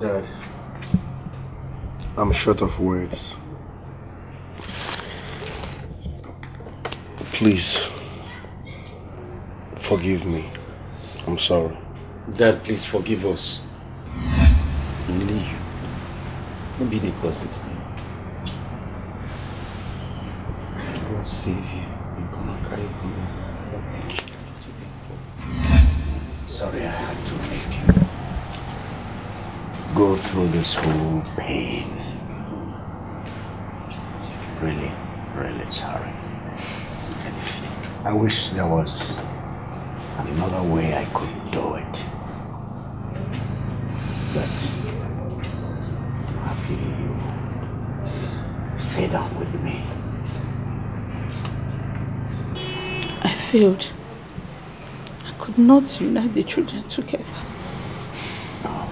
Dad, I'm short of words. Please, forgive me. I'm sorry. Dad, please forgive us. Only you. Maybe they caused this thing. God save you. I'm gonna carry you home. Sorry, I had to make you go through this whole pain. Really, really sorry. I wish there was another way I could do it. But you stay down with me. I failed. I could not unite the children together. No.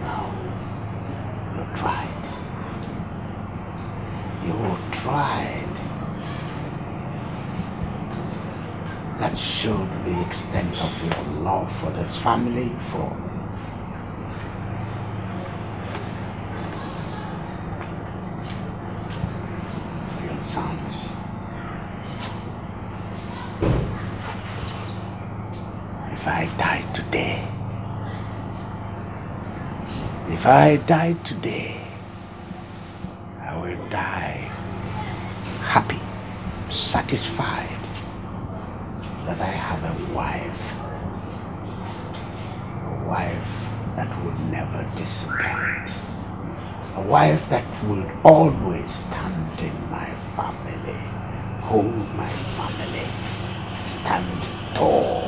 No. You tried. You tried. That showed the extent of your love for this family, for sons. If I die today, I will die happy, satisfied that I have a wife that will never disappoint. A wife that will always stand in my family, hold my family, stand tall.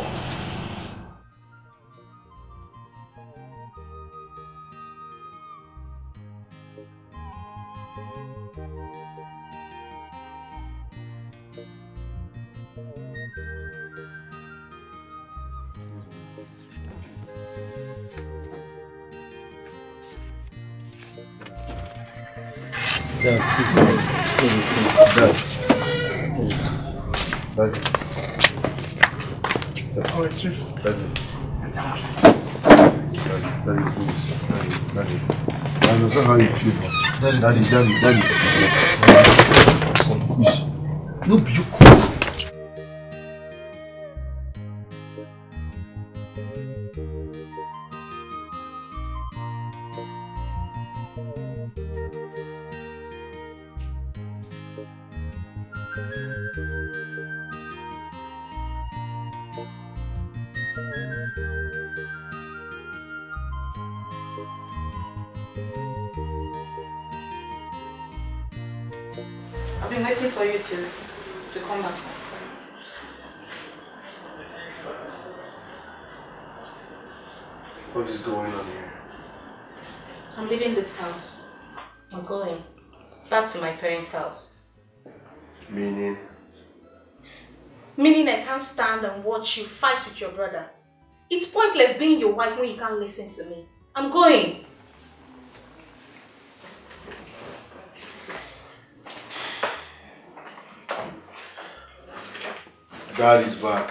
All right, Chief. Daddy, please. I understand how you feel, but Daddy. No, be you cool. Stand and watch you fight with your brother. It's pointless being your wife when you can't listen to me. I'm going. Dad is back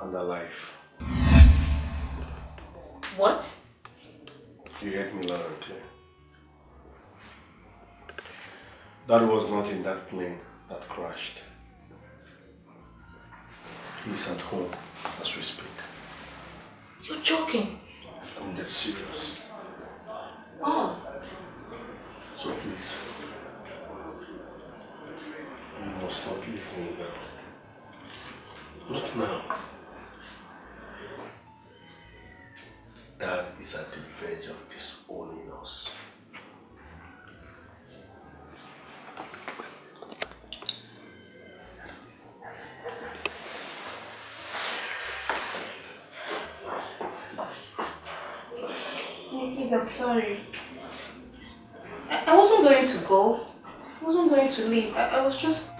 and alive. What? You get me loud and clear. Dad was not in that plane that crashed. He's at home as we speak. You're joking. I'm dead serious. Oh. So please, you must not leave me now. Not now. Dad is at the verge of disowning us. I'm sorry. I wasn't going to go. I wasn't going to leave. I was just...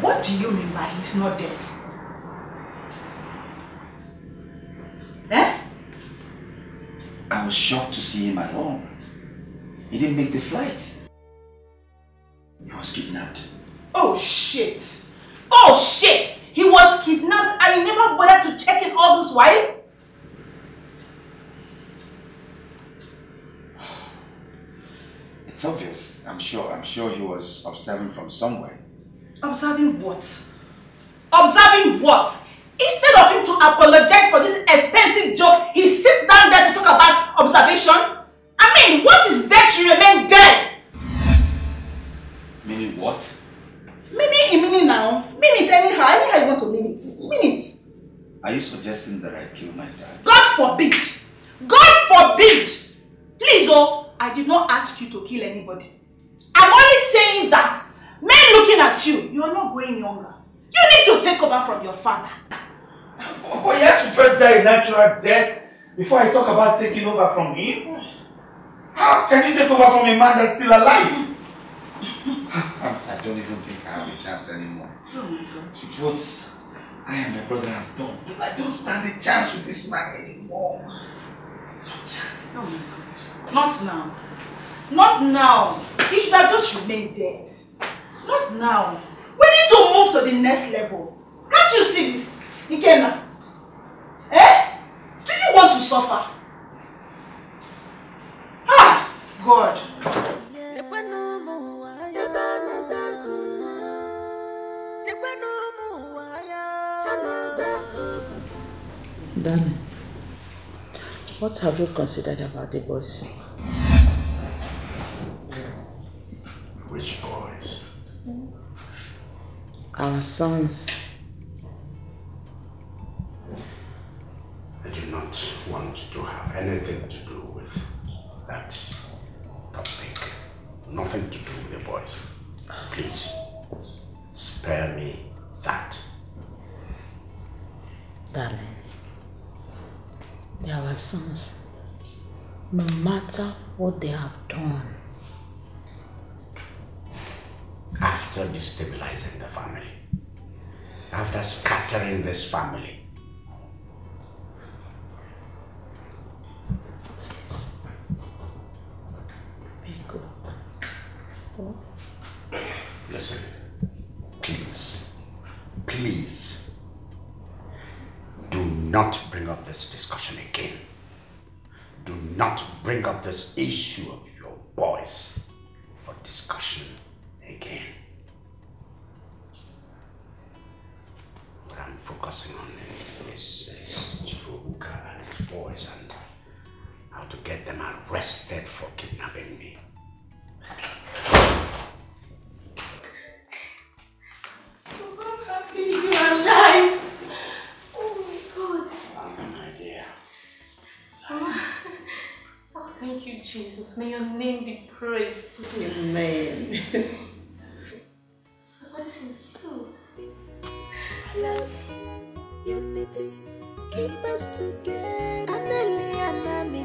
What do you mean by he's not dead? Eh? I was shocked to see him at home. He didn't make the flight. He was kidnapped. Oh shit! Oh shit! He was kidnapped and you never bothered to check in all this while? It's obvious. I'm sure he was observing from somewhere. Observing what? Observing what? Instead of him to apologize for this expensive joke, he sits down there to talk about observation. I mean, what is dead should remain dead? Meaning what? Meaning now. Mean it anyhow you want to mean it. Mean it. Are you suggesting that I kill my dad? God forbid! God forbid! Please, oh. I did not ask you to kill anybody. I'm only saying that men looking at you, you're not growing younger. You need to take over from your father. But he has to first die a natural death before I talk about taking over from him. How can you take over from a man that's still alive? I don't even think I have a chance anymore. Oh my God. With what I and my brother have done, I don't stand a chance with this man anymore. Oh my God. Not now. Not now. He should have just remained dead. Not now. We need to move to the next level. Can't you see this, Ikenna? Eh? Do you want to suffer? Ah, God. Damn. What have you considered about the boys? Which boys? Our sons. I do not want to have anything to do with that topic. Nothing to do with the boys. Please, spare me that. Darling. They are our sons, no matter what they have done. After destabilizing the family, after scattering this family. Please. Go. Oh. Listen, please. Do not bring up this discussion again. not bring up this issue of your boys for discussion again. What I'm focusing on is Chief Obuka and his boys and how to get them arrested for kidnapping me. I'm so happy you are alive. Oh my God. I have an idea. Oh, thank you, Jesus. May your name be praised today. Amen. But this is true. Peace, love, unity, keep us together. No.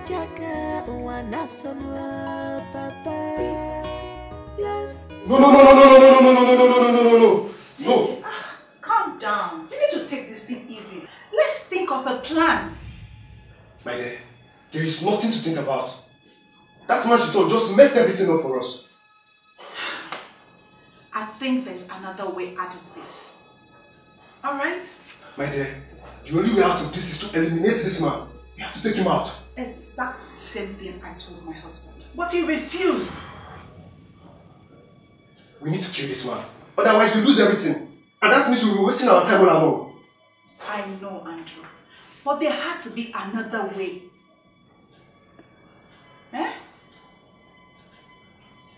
Calm down. You need to take this thing easy. Let's think of a plan. My dear, there is nothing to think about. That man she told just messed everything up for us. I think there's another way out of this. Alright? My dear, the only way out of this is to eliminate this man. You have to take him out. Exact same thing I told my husband. But he refused. We need to kill this man. Otherwise we lose everything. And that means we'll be wasting our time all along. I know, Andrew. But there had to be another way. Eh?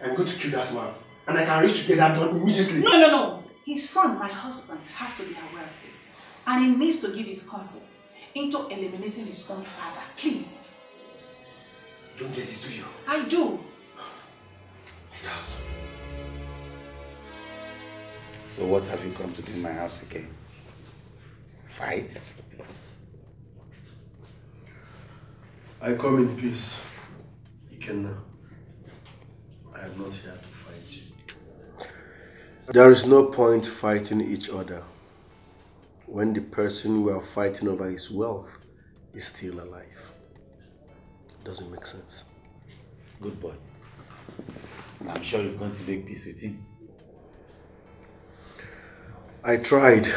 I'm going to kill that man. And I can reach to get that done immediately. No. His son, my husband, has to be aware of this. And he needs to give his consent into eliminating his own father. Please. Don't get it, do you? I do. So what have you come to do in my house again? Fight? I come in peace, Ikenna. I am not here to fight you. There is no point fighting each other when the person we are fighting over his wealth is still alive. Doesn't make sense. Good boy. I'm sure you've gone to make peace with him. I tried,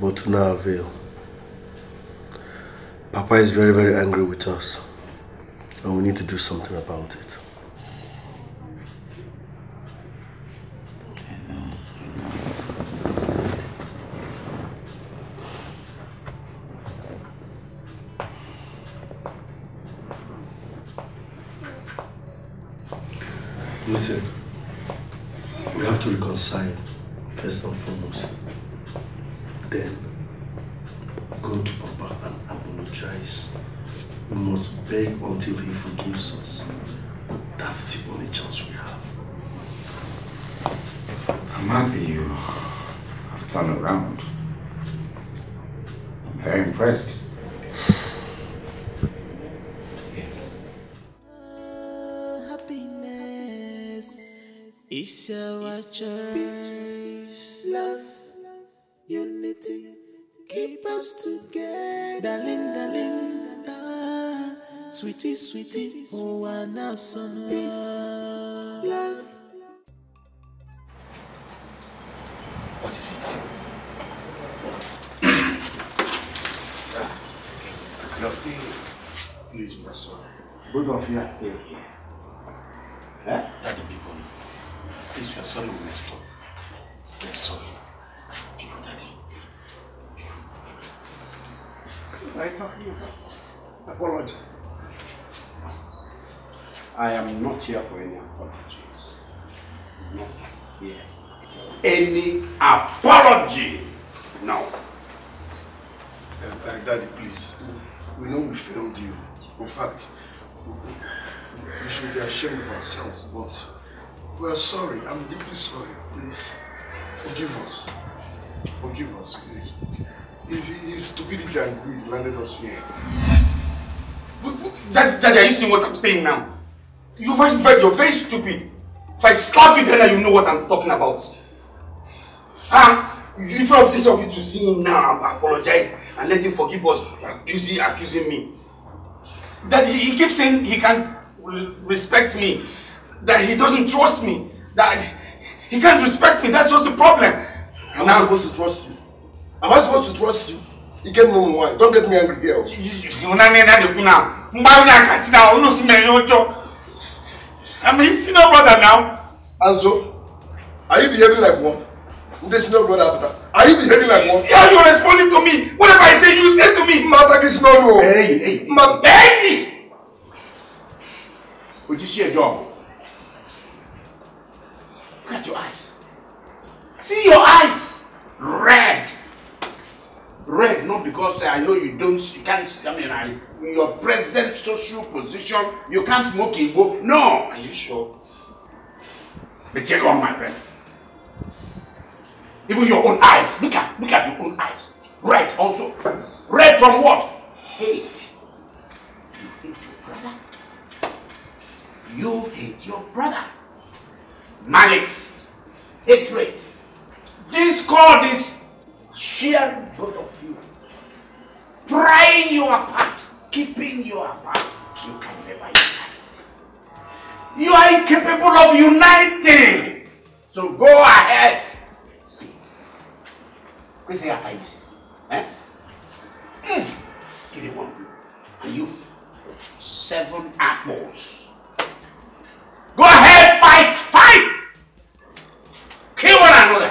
but to no avail. Papa is very, very angry with us, and we need to do something about it. Listen, we have to reconcile first and foremost. Then, go to Papa and apologize. We must beg until he forgives us. That's the only chance we have. I'm happy you have turned around. I'm very impressed. It's our church. Peace, love, unity, keep us together. Darling, darling, sweetie, sweetie, oh, and our son. Peace, love. What is it? You're still here. Please, my son. Both of you are still here. Huh? That will be funny. Please, we are sorry we messed up. We are sorry. Pico, Daddy. I talk to you. Apology. I am not here for any apologies. Not here for any apologies. No. Daddy, please. We know we failed you. In fact, we should be ashamed of ourselves, but we are sorry. I'm deeply sorry. Please, forgive us. Forgive us, please. His stupidity and greed landed us here. Daddy, are you seeing what I'm saying now? You're very stupid. If I slap you, then you know what I'm talking about. In front of this of you to see him now, I apologize and let him forgive us. Accusing me. Daddy, he keeps saying he can't respect me. That he doesn't trust me. That he can't respect me. That's just the problem. Am I supposed to trust you? Am I supposed to trust you? You can't know why. Don't get me angry here. You know what I mean? I'm a senior brother now. And so, are you behaving like one? This is no brother after. Are you behaving like one? See how you're responding to me. Whatever I say, you say to me. Matter is no no. Hey, hey. Would you see a job? Look at your eyes. See your eyes. Red. Red, not because I know you don't, you can't, I mean, your present social position, you can't smoke in book. No! Are you sure? But check on my friend. Even your own eyes. Look at your own eyes. Red also. Red from what? Hate. You hate your brother. You hate your brother. Malice. Hatred. Discord is sharing both of you, prying you apart, keeping you apart. You can never unite. You are incapable of uniting. So go ahead. See, this is your eyes. Eh? Give me one blue. And you, 7 apples. Go ahead, fight, fight. Kill one another.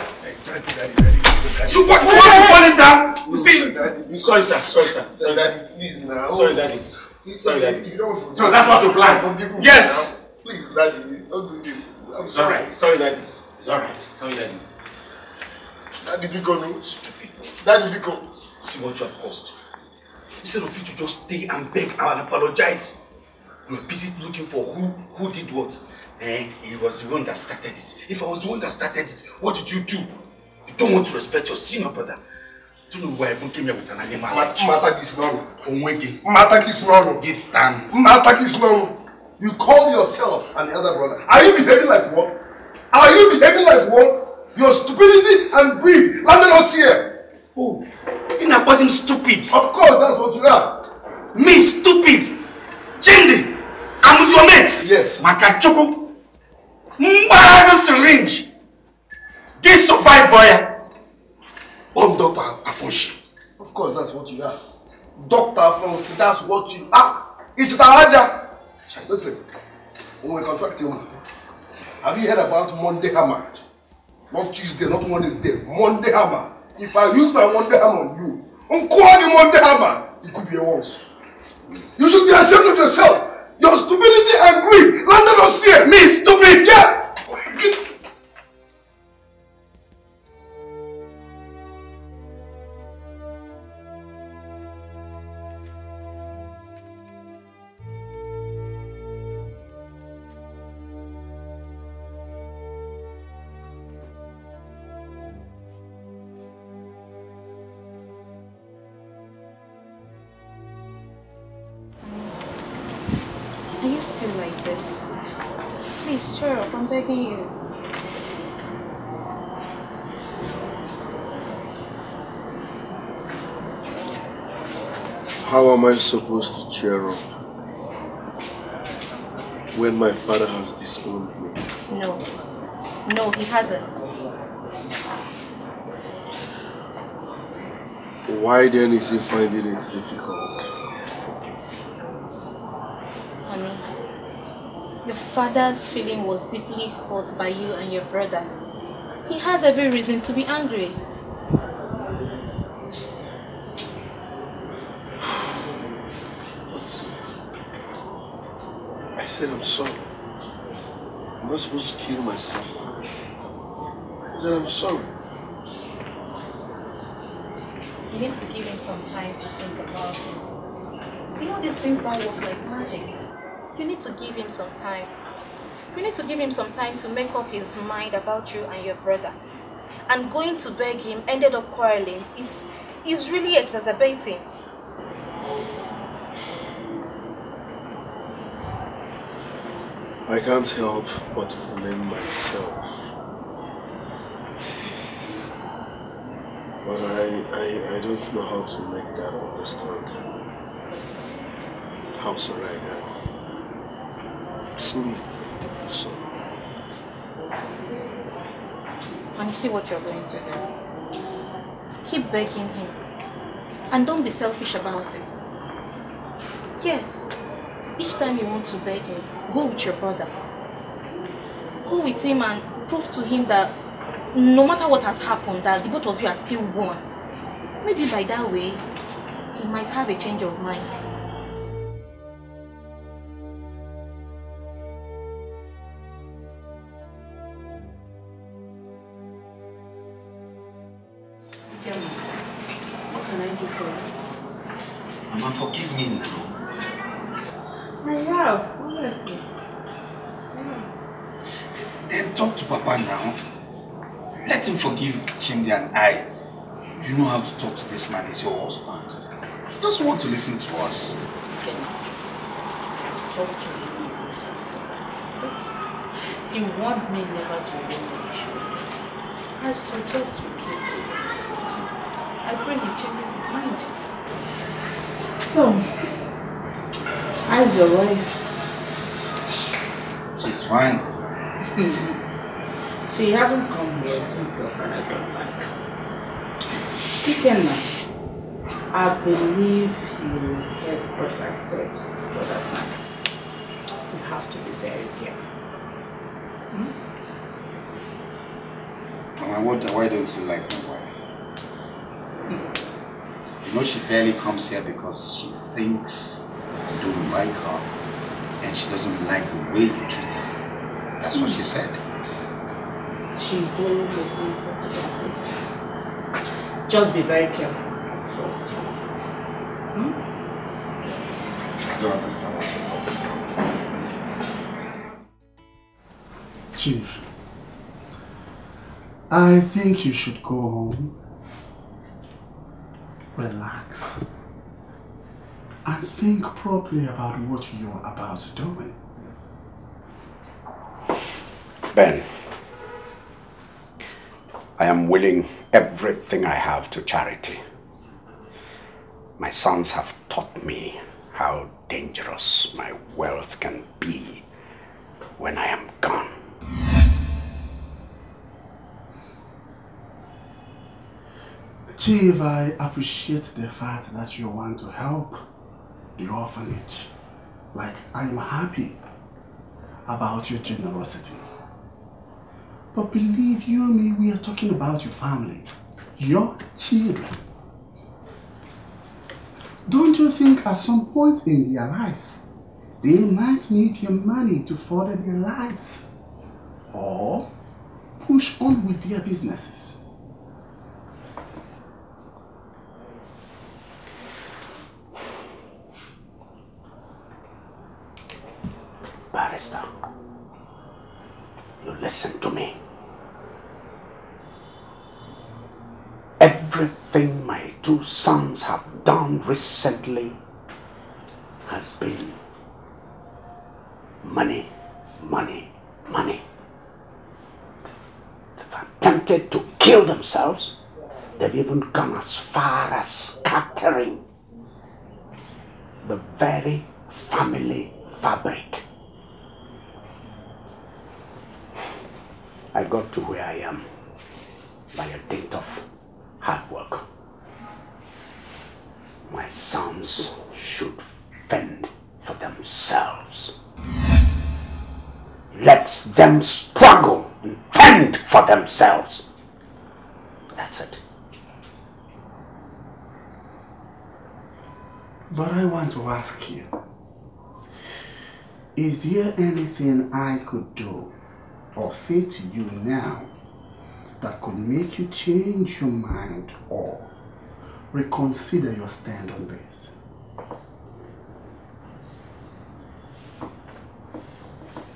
You want to fall him down? No, see? Daddy, sorry, sir. Sorry, sir. Sorry, Daddy, please now. Sorry, Daddy. Sorry, Daddy. You don't forgive. So that's not the plan. Yes. Now. Please, Daddy. Don't do this. I'm sorry. Right. Sorry, Daddy. It's alright. Sorry, Daddy. Daddy, Biko, no. Stupid. Daddy, Biko. See what you have caused. Instead of you to just stay and beg and apologize, you were busy looking for who did what. Eh? He was the one that started it. If I was the one that started it, what did you do? You don't want to respect your senior brother. Do you know why I even came here with an animal? Matakis no. You call yourself and the other brother. Are you behaving like what? Are you behaving like what? Your stupidity and greed landed us here. Who? In a person stupid. Of course, that's what you are. Me stupid. Chimdi, I'm with your mates. Yes. Makachoku. Mbarado syringe. This survivor, I'm Dr. Afonso. Of course, that's what you are. Dr. Afonso, that's what you are. It's Taraja. Listen, when we contract you, have you heard about Monday hammer? Not Tuesday, not Wednesday. Monday hammer. If I use my Monday hammer on you, I'm calling you Monday hammer. It could be yours. You should be ashamed of yourself. Your stupidity and greed landed us here. Me, stupid, yeah. Begging you. How am I supposed to cheer up when my father has disowned me? No, he hasn't. Why then is he finding it difficult for me? Honey. Your father's feeling was deeply hurt by you and your brother. He has every reason to be angry. But I said I'm sorry. I'm not supposed to kill myself. I said I'm sorry. You need to give him some time to think about it. You know these things don't work like magic. You need to give him some time. You need to give him some time to make up his mind about you and your brother. And going to beg him ended up quarreling is really exacerbating. I can't help but blame myself. But I don't know how to make that understand how sorry I am. Truly, so. And you see what you're going to do. Keep begging him. And don't be selfish about it. Yes, Each time you want to beg him, go with your brother. Go with him and prove to him that no matter what has happened, that the both of you are still one. Maybe by that way, he might have a change of mind. Tell me, what can I do for you? Mama, forgive me now. My love, honestly. Then talk to Papa now. Let him forgive Chimdi and I. You know how to talk to this man, he's your husband. He doesn't want to listen to us. Okay, now. I have talked to him. You want me never to bring the issue again. I suggest you keep it. I pray he changes his mind. So, how's your wife? She's fine. She hasn't come here since your father got back. Ikenna, I believe you heard what I said for that time. You have to be very careful. Mama, why don't you like my wife? You know she barely comes here because she thinks you don't like her and she doesn't like the way you treat her. That's what she said. She gave the answer to that question. Just be very careful. I don't understand what you're talking about. Chief, I think you should go home, relax, and think properly about what you're about doing. Ben. I am willing everything I have to charity. My sons have taught me how dangerous my wealth can be when I am gone. Chief, I appreciate the fact that you want to help the orphanage. Like, I'm happy about your generosity. But believe you me, we are talking about your family, your children. Don't you think at some point in their lives, they might need your money to further their lives or push on with their businesses? Barrister, you listen to me. Everything my two sons have done recently has been money, money, money. They've attempted to kill themselves. They've even gone as far as scattering the very family fabric. I got to where I am by a dint of hard work. My sons should fend for themselves. Let them struggle and fend for themselves. That's it. But I want to ask you, is there anything I could do or say to you now that could make you change your mind or reconsider your stand on this?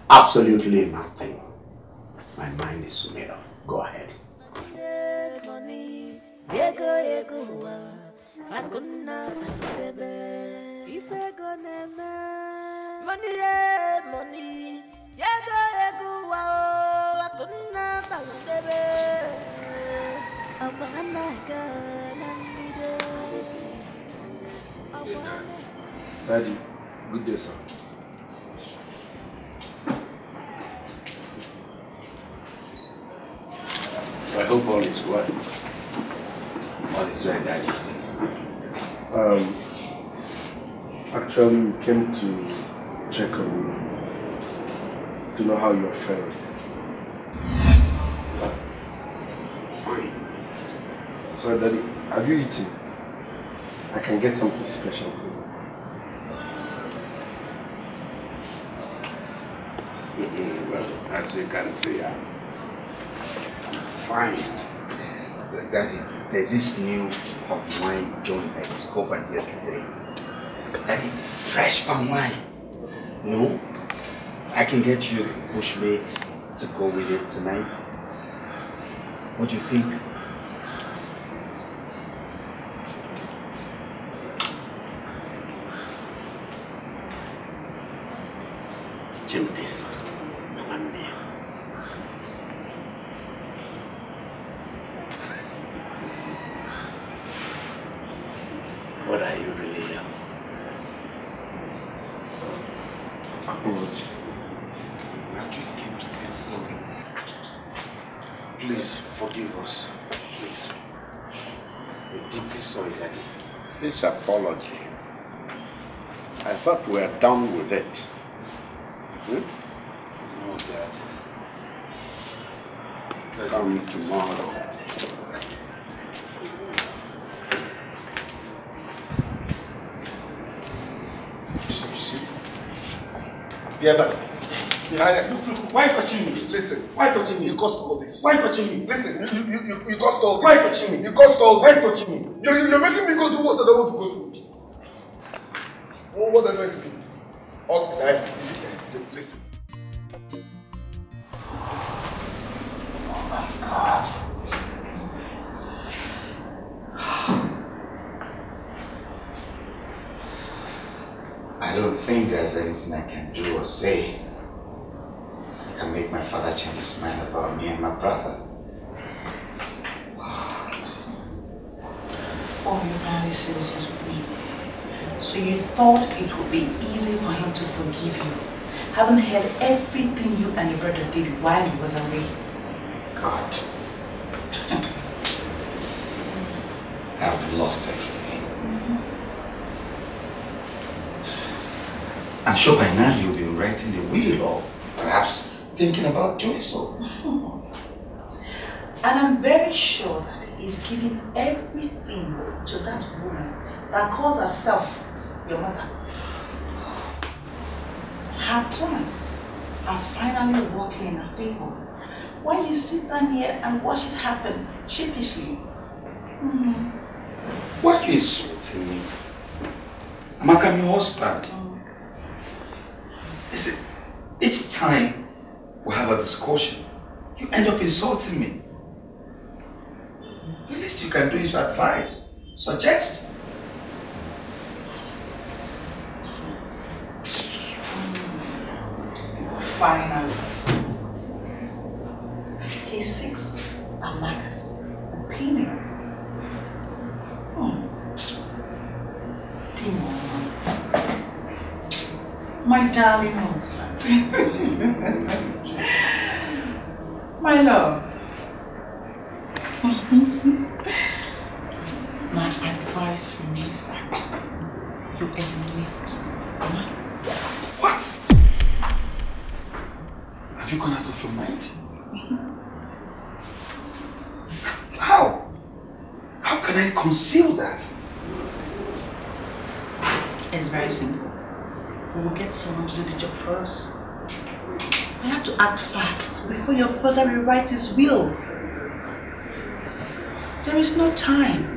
Absolutely nothing. My mind is made up. Go ahead. Money. Daddy, good day, sir. I hope all is well. All is well, Daddy. Actually, we came to check a woman to know how you're faring. Fine. Sorry, Daddy, have you eaten? I can get something special for you. Well, as you can see, I'm fine. Daddy, there's this new palm wine joint I discovered yesterday. Daddy, fresh palm wine. No, I can get you bushmates to go with it tonight. What do you think? Chimdi, Namandi. What are you really here? I actually came to say sorry. Please forgive us. Please. We deeply sorry, Daddy. This apology. I thought we were done with it. Hmm? No, Dad. Come tomorrow. See? Yeah, but... Yeah. Look, why touching me? Listen. Why touching me? You caused all this. Why touching me? Listen. You caused all this. Why touching me? You caused all this. Why touching me? You're making me go through what I don't want to go through. What am I going to do? Okay. Listen. Oh my God. I don't think there's anything I can do or say that can make my father change his mind about me and my brother. Oh, you're finally serious with me. So you thought it would be easy for him to forgive you, having heard everything you and your brother did while he was away? God. I've lost everything. I'm sure by now you'll be writing the will or perhaps thinking about doing so. And I'm very sure that he's giving everything to that woman that calls herself your mother. Her plans are finally working in her favor. While you sit down here and watch it happen sheepishly. Why are you insulting me? Amaka, your husband. Listen, each time we have a discussion, you end up insulting me. The least you can do is advise, suggest. Finally, he seeks Amaka's opinion. My darling husband. My love. My advice remains that you eliminate Amaka. What? Have you gone out of your mind? How? How can I conceal that? It's very simple. We will get someone to do the job for us. We have to act fast before your father rewrites his will. There is no time.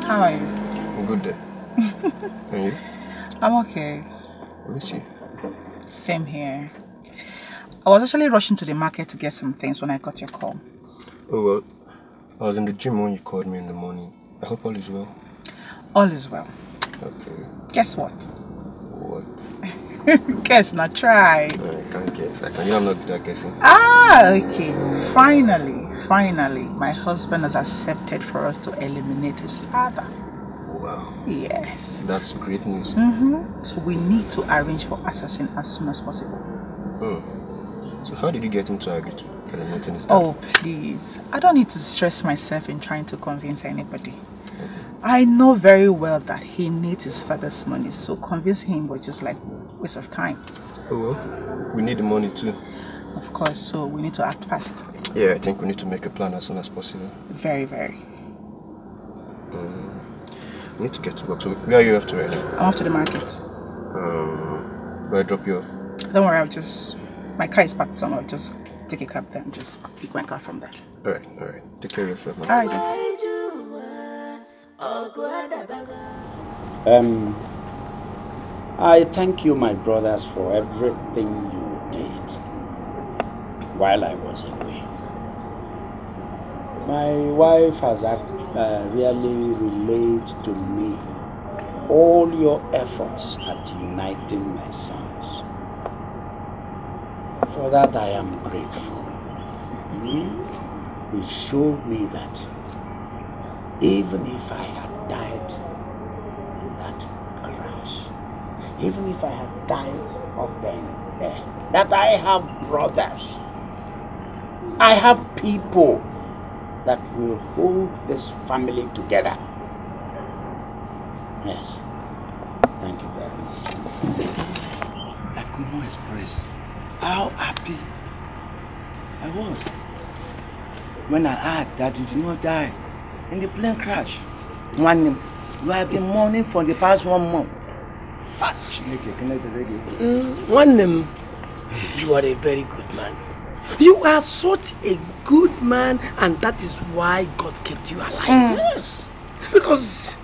How are you? I'm good day. And you? I'm okay. I miss you. Same here. I was actually rushing to the market to get some things when I got your call. Oh well, I was in the gym when you called me in the morning. I hope all is well. All is well. Okay. Guess what? What? Guess not. Try. No, I can't guess. I can. You are not good at guessing. Ah, okay. Finally, my husband has accepted for us to eliminate his father. Wow. Yes. That's great news. So we need to arrange for assassin as soon as possible. How did you get him to agree to eliminating his dad? Oh, please. I don't need to stress myself in trying to convince anybody. Okay. I know very well that he needs his father's money, so convincing him was just like a waste of time. Oh, well, we need the money too. Of course, so we need to act fast. Yeah, I think we need to make a plan as soon as possible. Very, very. We need to get to work. So where are you off to right now? I'm off to the market. Where I drop you off? Don't worry, I'll just... My car is parked somewhere. I'll just take a cab there and just pick my car from there. Alright, alright. Take care of yourself, man. Alright then. I thank you, my brothers, for everything you did while I was away. My wife has really relayed to me all your efforts at uniting my sons. For that I am grateful. It showed me that even if I had died in that crash, even if I had died up there, that I have brothers, I have people that will hold this family together. Yes. Thank you very much. I could not express how happy I was when I heard that you did not die in the plane crash. One, you have been mourning for the past 1 month. One, you are a very good man. You are such a good man, and that is why God kept you alive. Yes. Because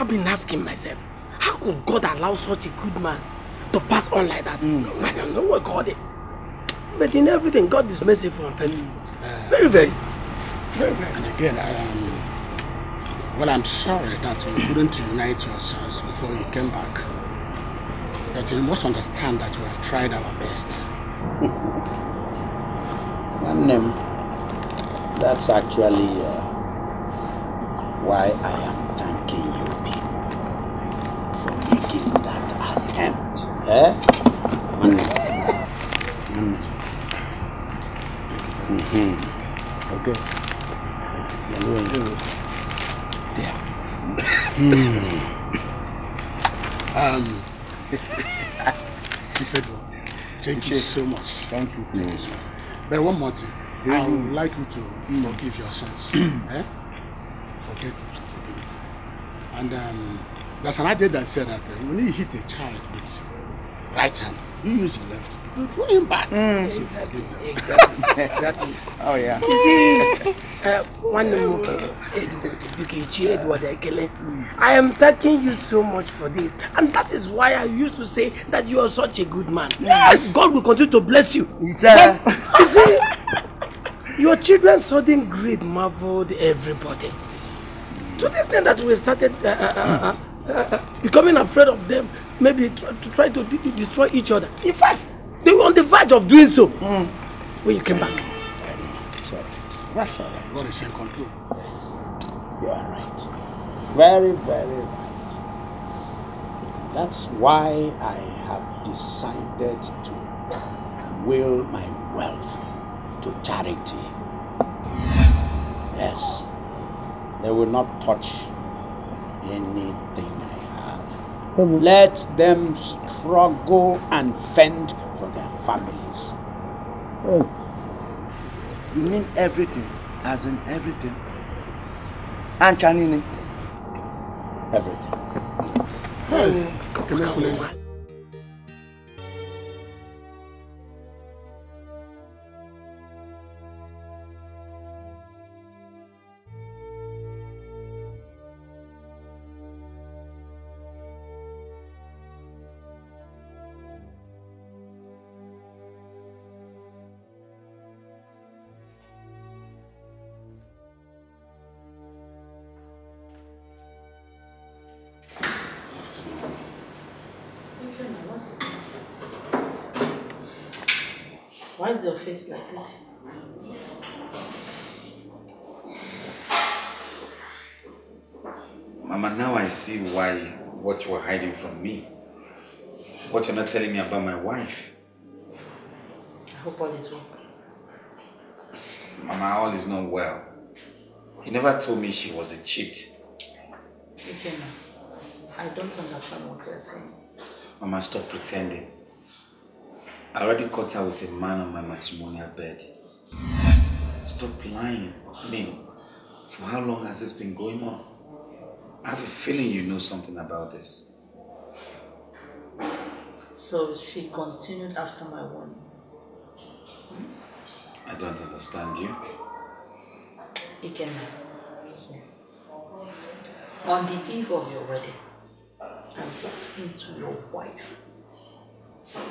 I've been asking myself, how could God allow such a good man to pass on like that? I don't know what God is. But in everything, God is merciful and faithful. Very, very. And again, well, I'm sorry that you couldn't unite yourselves before you came back. But you must understand that we have tried our best. Name. That's actually why I am thanking you people for making that attempt. Okay. Thank you so much. Thank you. Please. But one more thing, I would like you to forgive your sons. Forget and forgive. And there's an idea that said that when you hit a child with right hand, you use the left, you throw him back. So exactly. Forgive exactly. Exactly. Oh yeah. You see, I am thanking you so much for this, and that is why I used to say that you are such a good man. Yes. God will continue to bless you. You see, your children's sudden greed marveled everybody. To this day that we started becoming afraid of them, maybe to try to destroy each other. In fact, they were on the verge of doing so when you came back. That's all right. God is in control. Yes. You are right. Very, very right. That's why I have decided to will my wealth to charity. Yes. They will not touch anything I have. Let them struggle and fend for their families. You mean everything, as in everything? And Chanini? Everything. Hey. Why is your face like this? Mama, now I see what you were hiding from me. What you're not telling me about my wife. I hope all is well. Mama, all is not well. He never told me she was a cheat. Ikenna, I don't understand what you're saying. Mama, stop pretending. I already caught her with a man on my matrimonial bed. Stop lying. I mean, for how long has this been going on? I have a feeling you know something about this. So she continued after my warning. I don't understand you. Ikenna, listen. On the eve of your wedding, I got into your wife,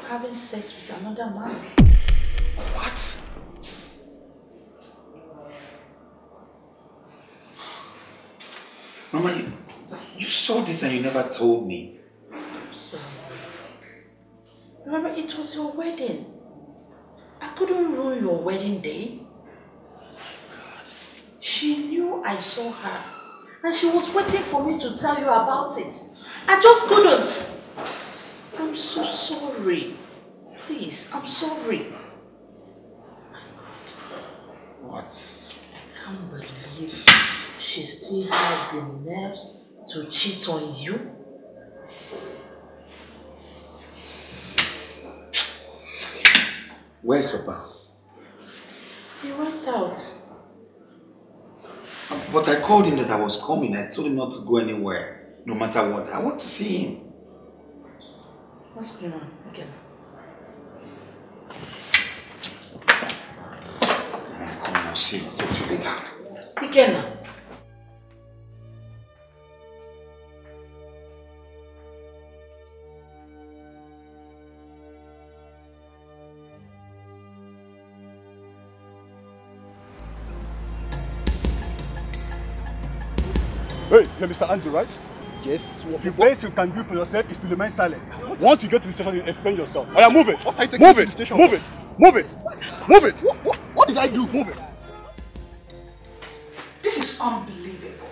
having sex with another man. What? Mama, you saw this and you never told me. I'm sorry. Remember, it was your wedding. I couldn't ruin your wedding day. God. She knew I saw her. And she was waiting for me to tell you about it. I just couldn't. I'm so sorry. Please, I'm sorry. My God. What? I can't believe she still had the nerve to cheat on you. Where's Papa? He went out. But I called him that I was coming. I told him not to go anywhere, no matter what. I want to see him. What's going on again? I'm coming, I'll see you. I'll talk to you later. Again. Hey, you're Mr. Andrew, right? Yes. The best you can do to yourself is to remain silent. Once you get to the station, you explain yourself. All right, move it. Move it. Move it. Move it. Move it. What did I do? Move it. This is unbelievable.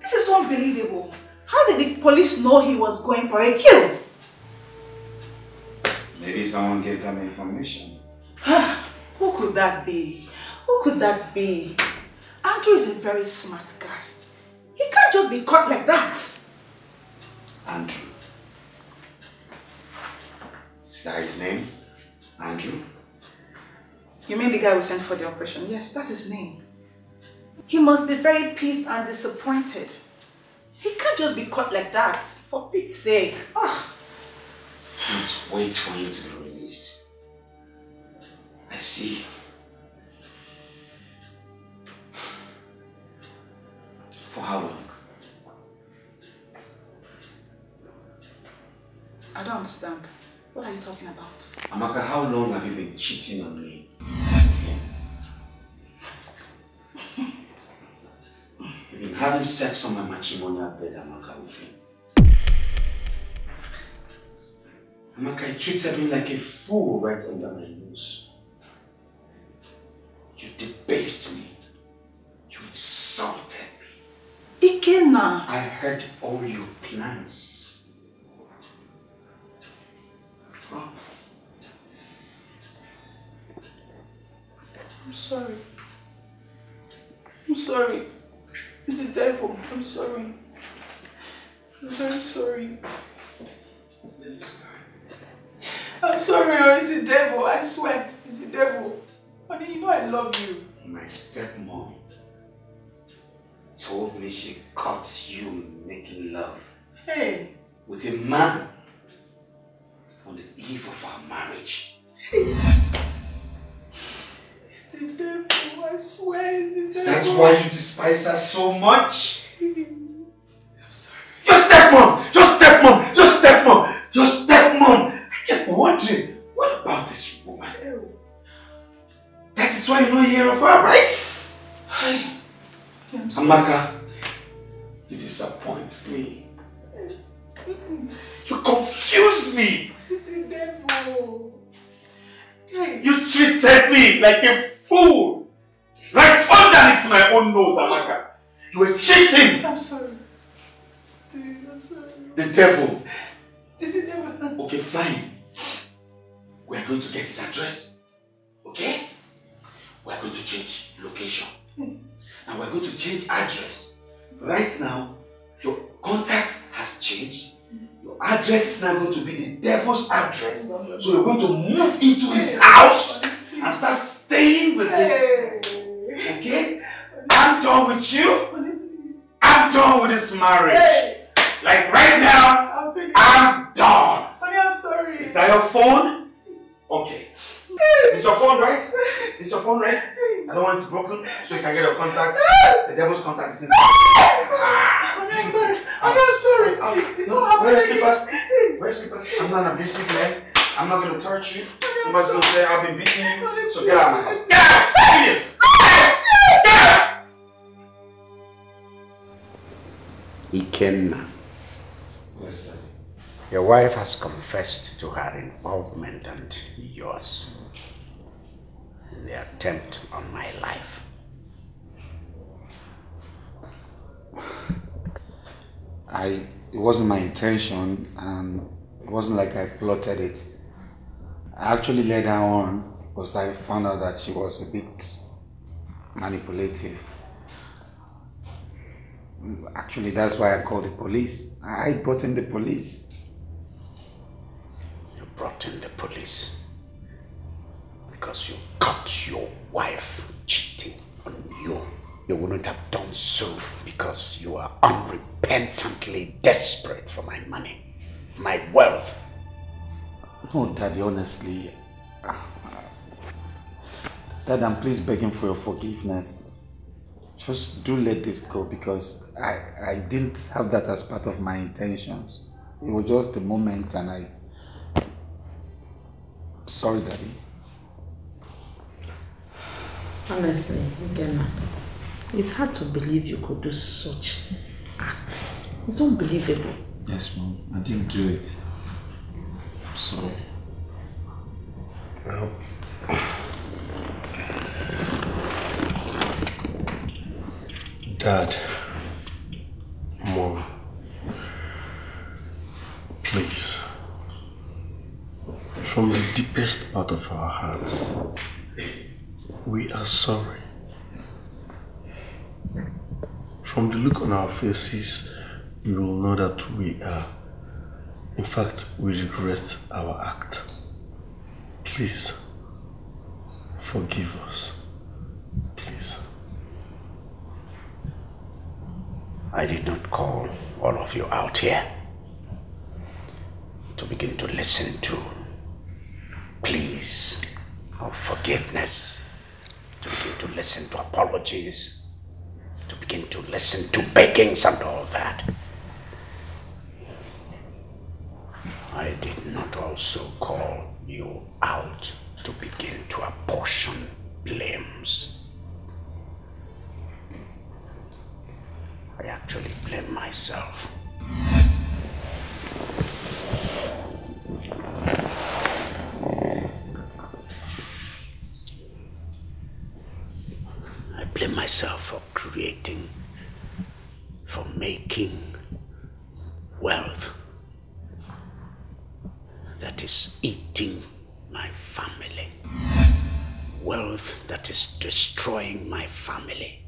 This is unbelievable. How did the police know he was going for a kill? Maybe someone gave them information. Who could that be? Who could that be? Andrew is a very smart guy. He can't just be caught like that. Andrew. Is that his name? Andrew? You mean the guy we sent for the operation? Yes, that's his name. He must be very pissed and disappointed. He can't just be caught like that. For Pete's sake. Oh. Let's wait for him to be released. I see. For how long? I don't understand. What are you talking about? Amaka, how long have you been cheating on me? You've been having sex on my matrimonial bed, Amaka, with him. Amaka, you treated me like a fool right under my nose. You debased me. You insulted me. Ikenna! I heard all your plans. Oh. I'm sorry. I'm sorry. It's the devil. I'm sorry. I'm very sorry. I'm sorry. I'm sorry, oh, it's the devil. I swear. It's the devil. Honey, you know I love you. My stepmom told me she caught you making love with a man on the eve of our marriage. Hey. It's the devil, I swear, it's the devil. Is that why you despise her so much? I'm sorry. Your stepmom! Your stepmom! Your stepmom! Your stepmom! I kept wondering, what about this woman? Ew. That is why you don't hear of her, right? Hey. Amaka, you disappoint me. You confuse me. It's the devil. You treated me like a fool. Right underneath my own nose, Amaka. You were cheating. I'm sorry. Dude, I'm sorry. The devil. It's the devil. Okay, fine. We're going to get his address. Okay? We're going to change location. And we're going to change address. Right now, your contact has changed. Your address is now going to be the devil's address. So you're going to move into his house and start staying with this. Okay? I'm done with you. I'm done with this marriage. Like right now, I'm done. Honey, I'm sorry. Is that your phone? Okay. It's your phone, right? It's your phone, right? I don't want it broken, so you can get your contact. The devil's contact is inside. Honey, I'm sorry. I'm sorry. No, wear your slippers. Wear your slippers. I'm not an abusive man. I'm not going to touch you. Nobody's going to say I've been beating you. So get out of my house. Get out! Ikenna. Your wife has confessed to her involvement and yours in the attempt on my life. It wasn't my intention, and it wasn't like I plotted it. I actually led her on because I found out that she was a bit manipulative. Actually, that's why I called the police. I brought in the police. Brought in the police because you caught your wife cheating on you. You wouldn't have done so because you are unrepentantly desperate for my money, my wealth. No, Daddy, honestly. Dad, I'm please begging for your forgiveness. Just do let this go because I didn't have that as part of my intentions. It was just a moment and I... Sorry, Daddy. Honestly, Ikenna, it's hard to believe you could do such act. It's unbelievable. Yes, Mom. I didn't do it. I'm sorry. Well. Dad. Mom. Please. From the deepest part of our hearts, we are sorry. From the look on our faces, you will know that we are. In fact, we regret our act. Please, forgive us. Please. I did not call all of you out here to begin to listen to pleas of forgiveness, to begin to listen to apologies, to begin to listen to beggings and all that. I did not also call you out to begin to apportion blames. I actually blame myself. I blame myself for creating, for making wealth that is eating my family, wealth that is destroying my family,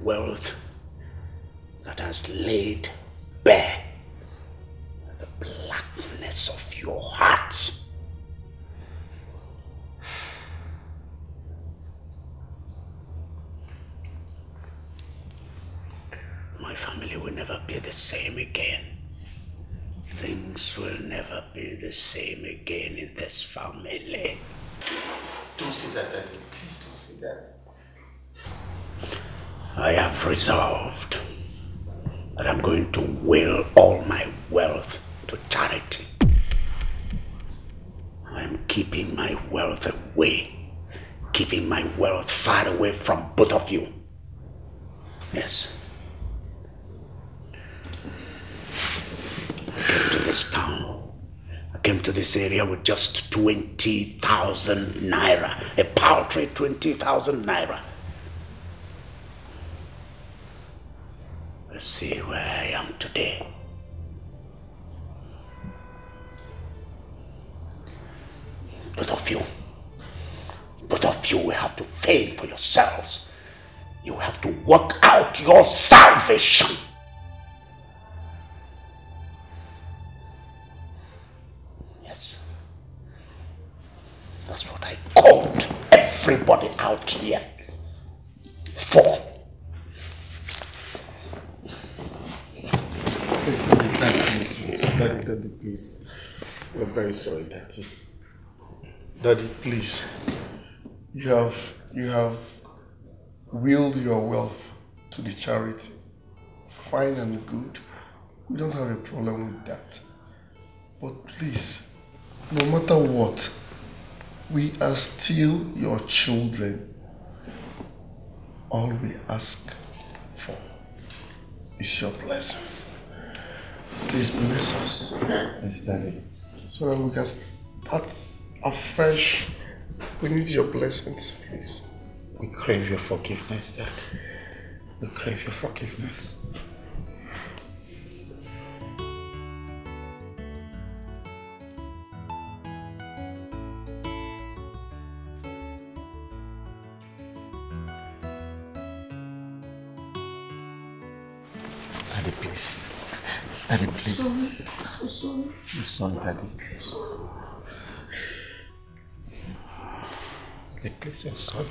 wealth that has laid bare the blackness of your hearts. My family will never be the same again. Things will never be the same again in this family. Don't say that, Daddy. Please don't say that. I have resolved that I'm going to will all my wealth to charity. I'm keeping my wealth away, keeping my wealth far away from both of you. Yes. I came to this town, I came to this area with just 20,000 naira, a paltry 20,000 naira. Let's see where I am today. Both of you will have to fend for yourselves. You will have to work out your salvation. Yes. That's what I called everybody out here for. Daddy, please. We're very sorry, Daddy. Daddy, please. You have willed your wealth to the charity. Fine and good. We don't have a problem with that. But please, no matter what, we are still your children. All we ask for is your blessing. Please bless us. Yes, Daddy. So that we can start afresh. We need your blessings, please. We crave your forgiveness, Dad. We crave your forgiveness. Daddy, please. Daddy, please. I'm sorry. I'm sorry, Daddy. I'm sorry. Daddy, please, we're sorry.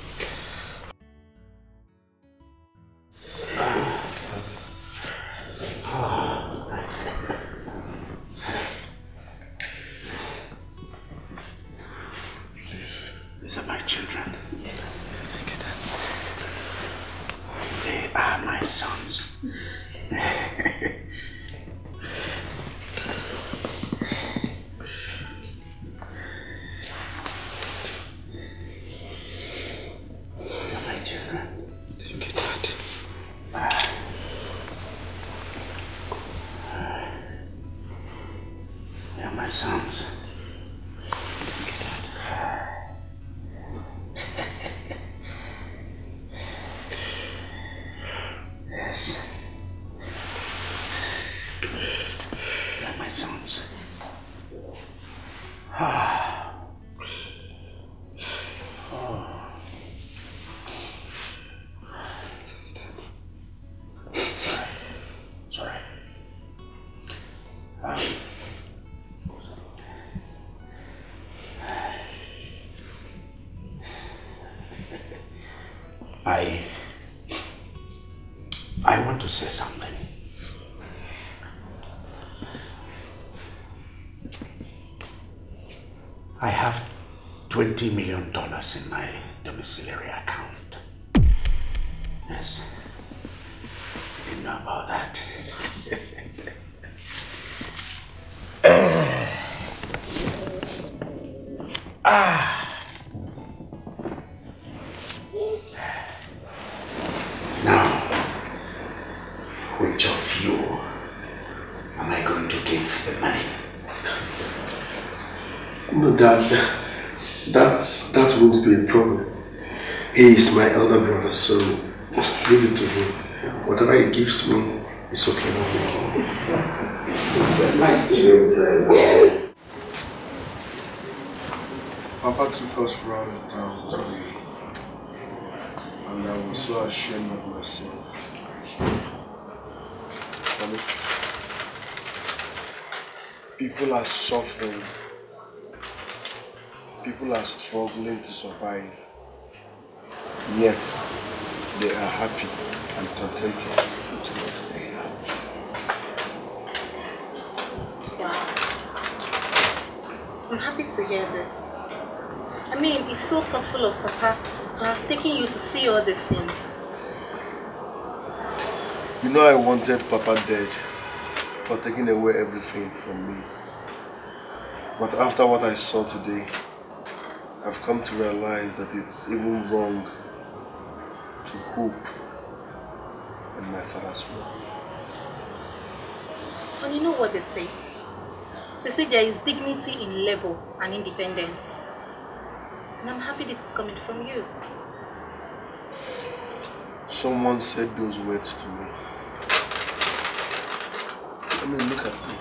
$20 million in my domiciliary account. Yes. Didn't know about that. Now, which of you am I going to give the money? No, Dad. That won't be a problem. He is my elder brother, so just leave it to him. Whatever he gives me, it's okay with me. My children. Papa took us round the town today, and I was so ashamed of myself. People are suffering. People are struggling to survive, yet they are happy and contented with what they have. Wow. I'm happy to hear this. I mean, it's so thoughtful of Papa to have taken you to see all these things. You know, I wanted Papa dead for taking away everything from me. But after what I saw today, I've come to realize that it's even wrong to hope in my father's wealth. And you know what they say? They say there is dignity in labor and independence. And I'm happy this is coming from you. Someone said those words to me. I mean, look at me.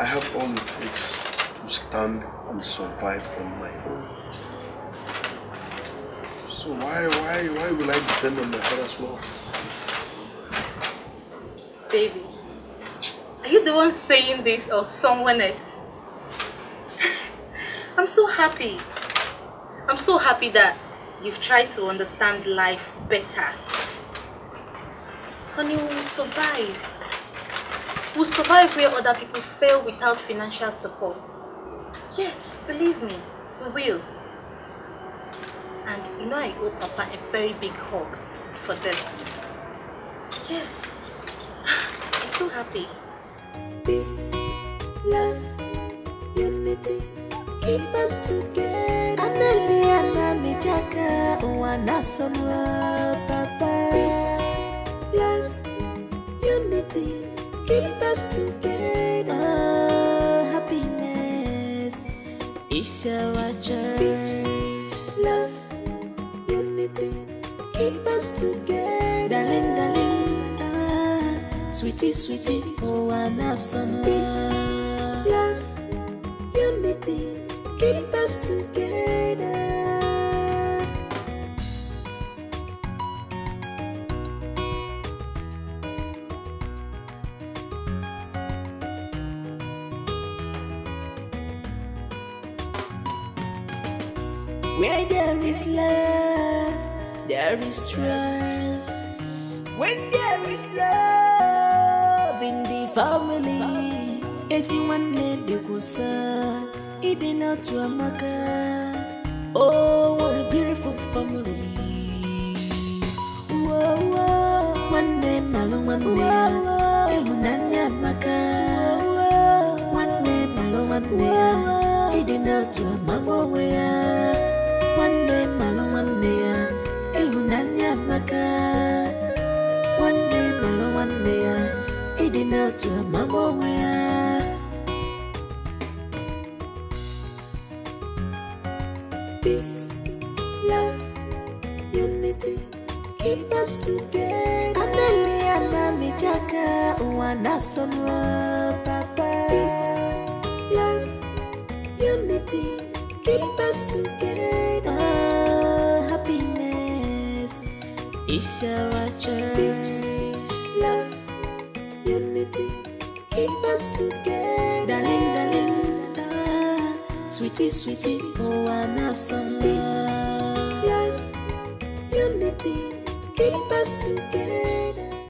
I have all it takes to to stand and survive on my own. So why will I depend on my father's love? Baby, are you the one saying this or someone else? I'm so happy. I'm so happy that you've tried to understand life better. And you will survive. We'll survive where other people fail without financial support. Yes, believe me, we will. And you know I owe Papa a very big hug for this. Yes, I'm so happy. Peace, love, unity, keep us together. Anali, anami, jaka, wanasonwa, Papa. Peace. Love, unity, keep us together. Oh, happiness is our journey. Peace, love, unity, keep us together. Darling, darling, ah, sweetie, sweetie, oh, and awesome. Peace, love, unity, keep us together. Where there is love, there is trust. When there is love in the family, anyone need to go sir. It is not to Amaka. Oh, what a beautiful family. Whoa, whoa. One day, Malone, one day. Whoa, whoa. One day, Malone, one day. It is not to Amaka. One day, Malone, one day, Ehunanya Amaka. One day, Malone, one day, Idina to Mamawea. Peace, love, unity, keep us together. Anali, anami, jaka, wanasonwa, Papa. Peace, love, unity, keep us together. Oh, happiness is our journey. Peace, love, unity, keep us together. Darling, darling, ah, sweetie, sweetie, oh, and awesome. Peace, love, unity, keep us together.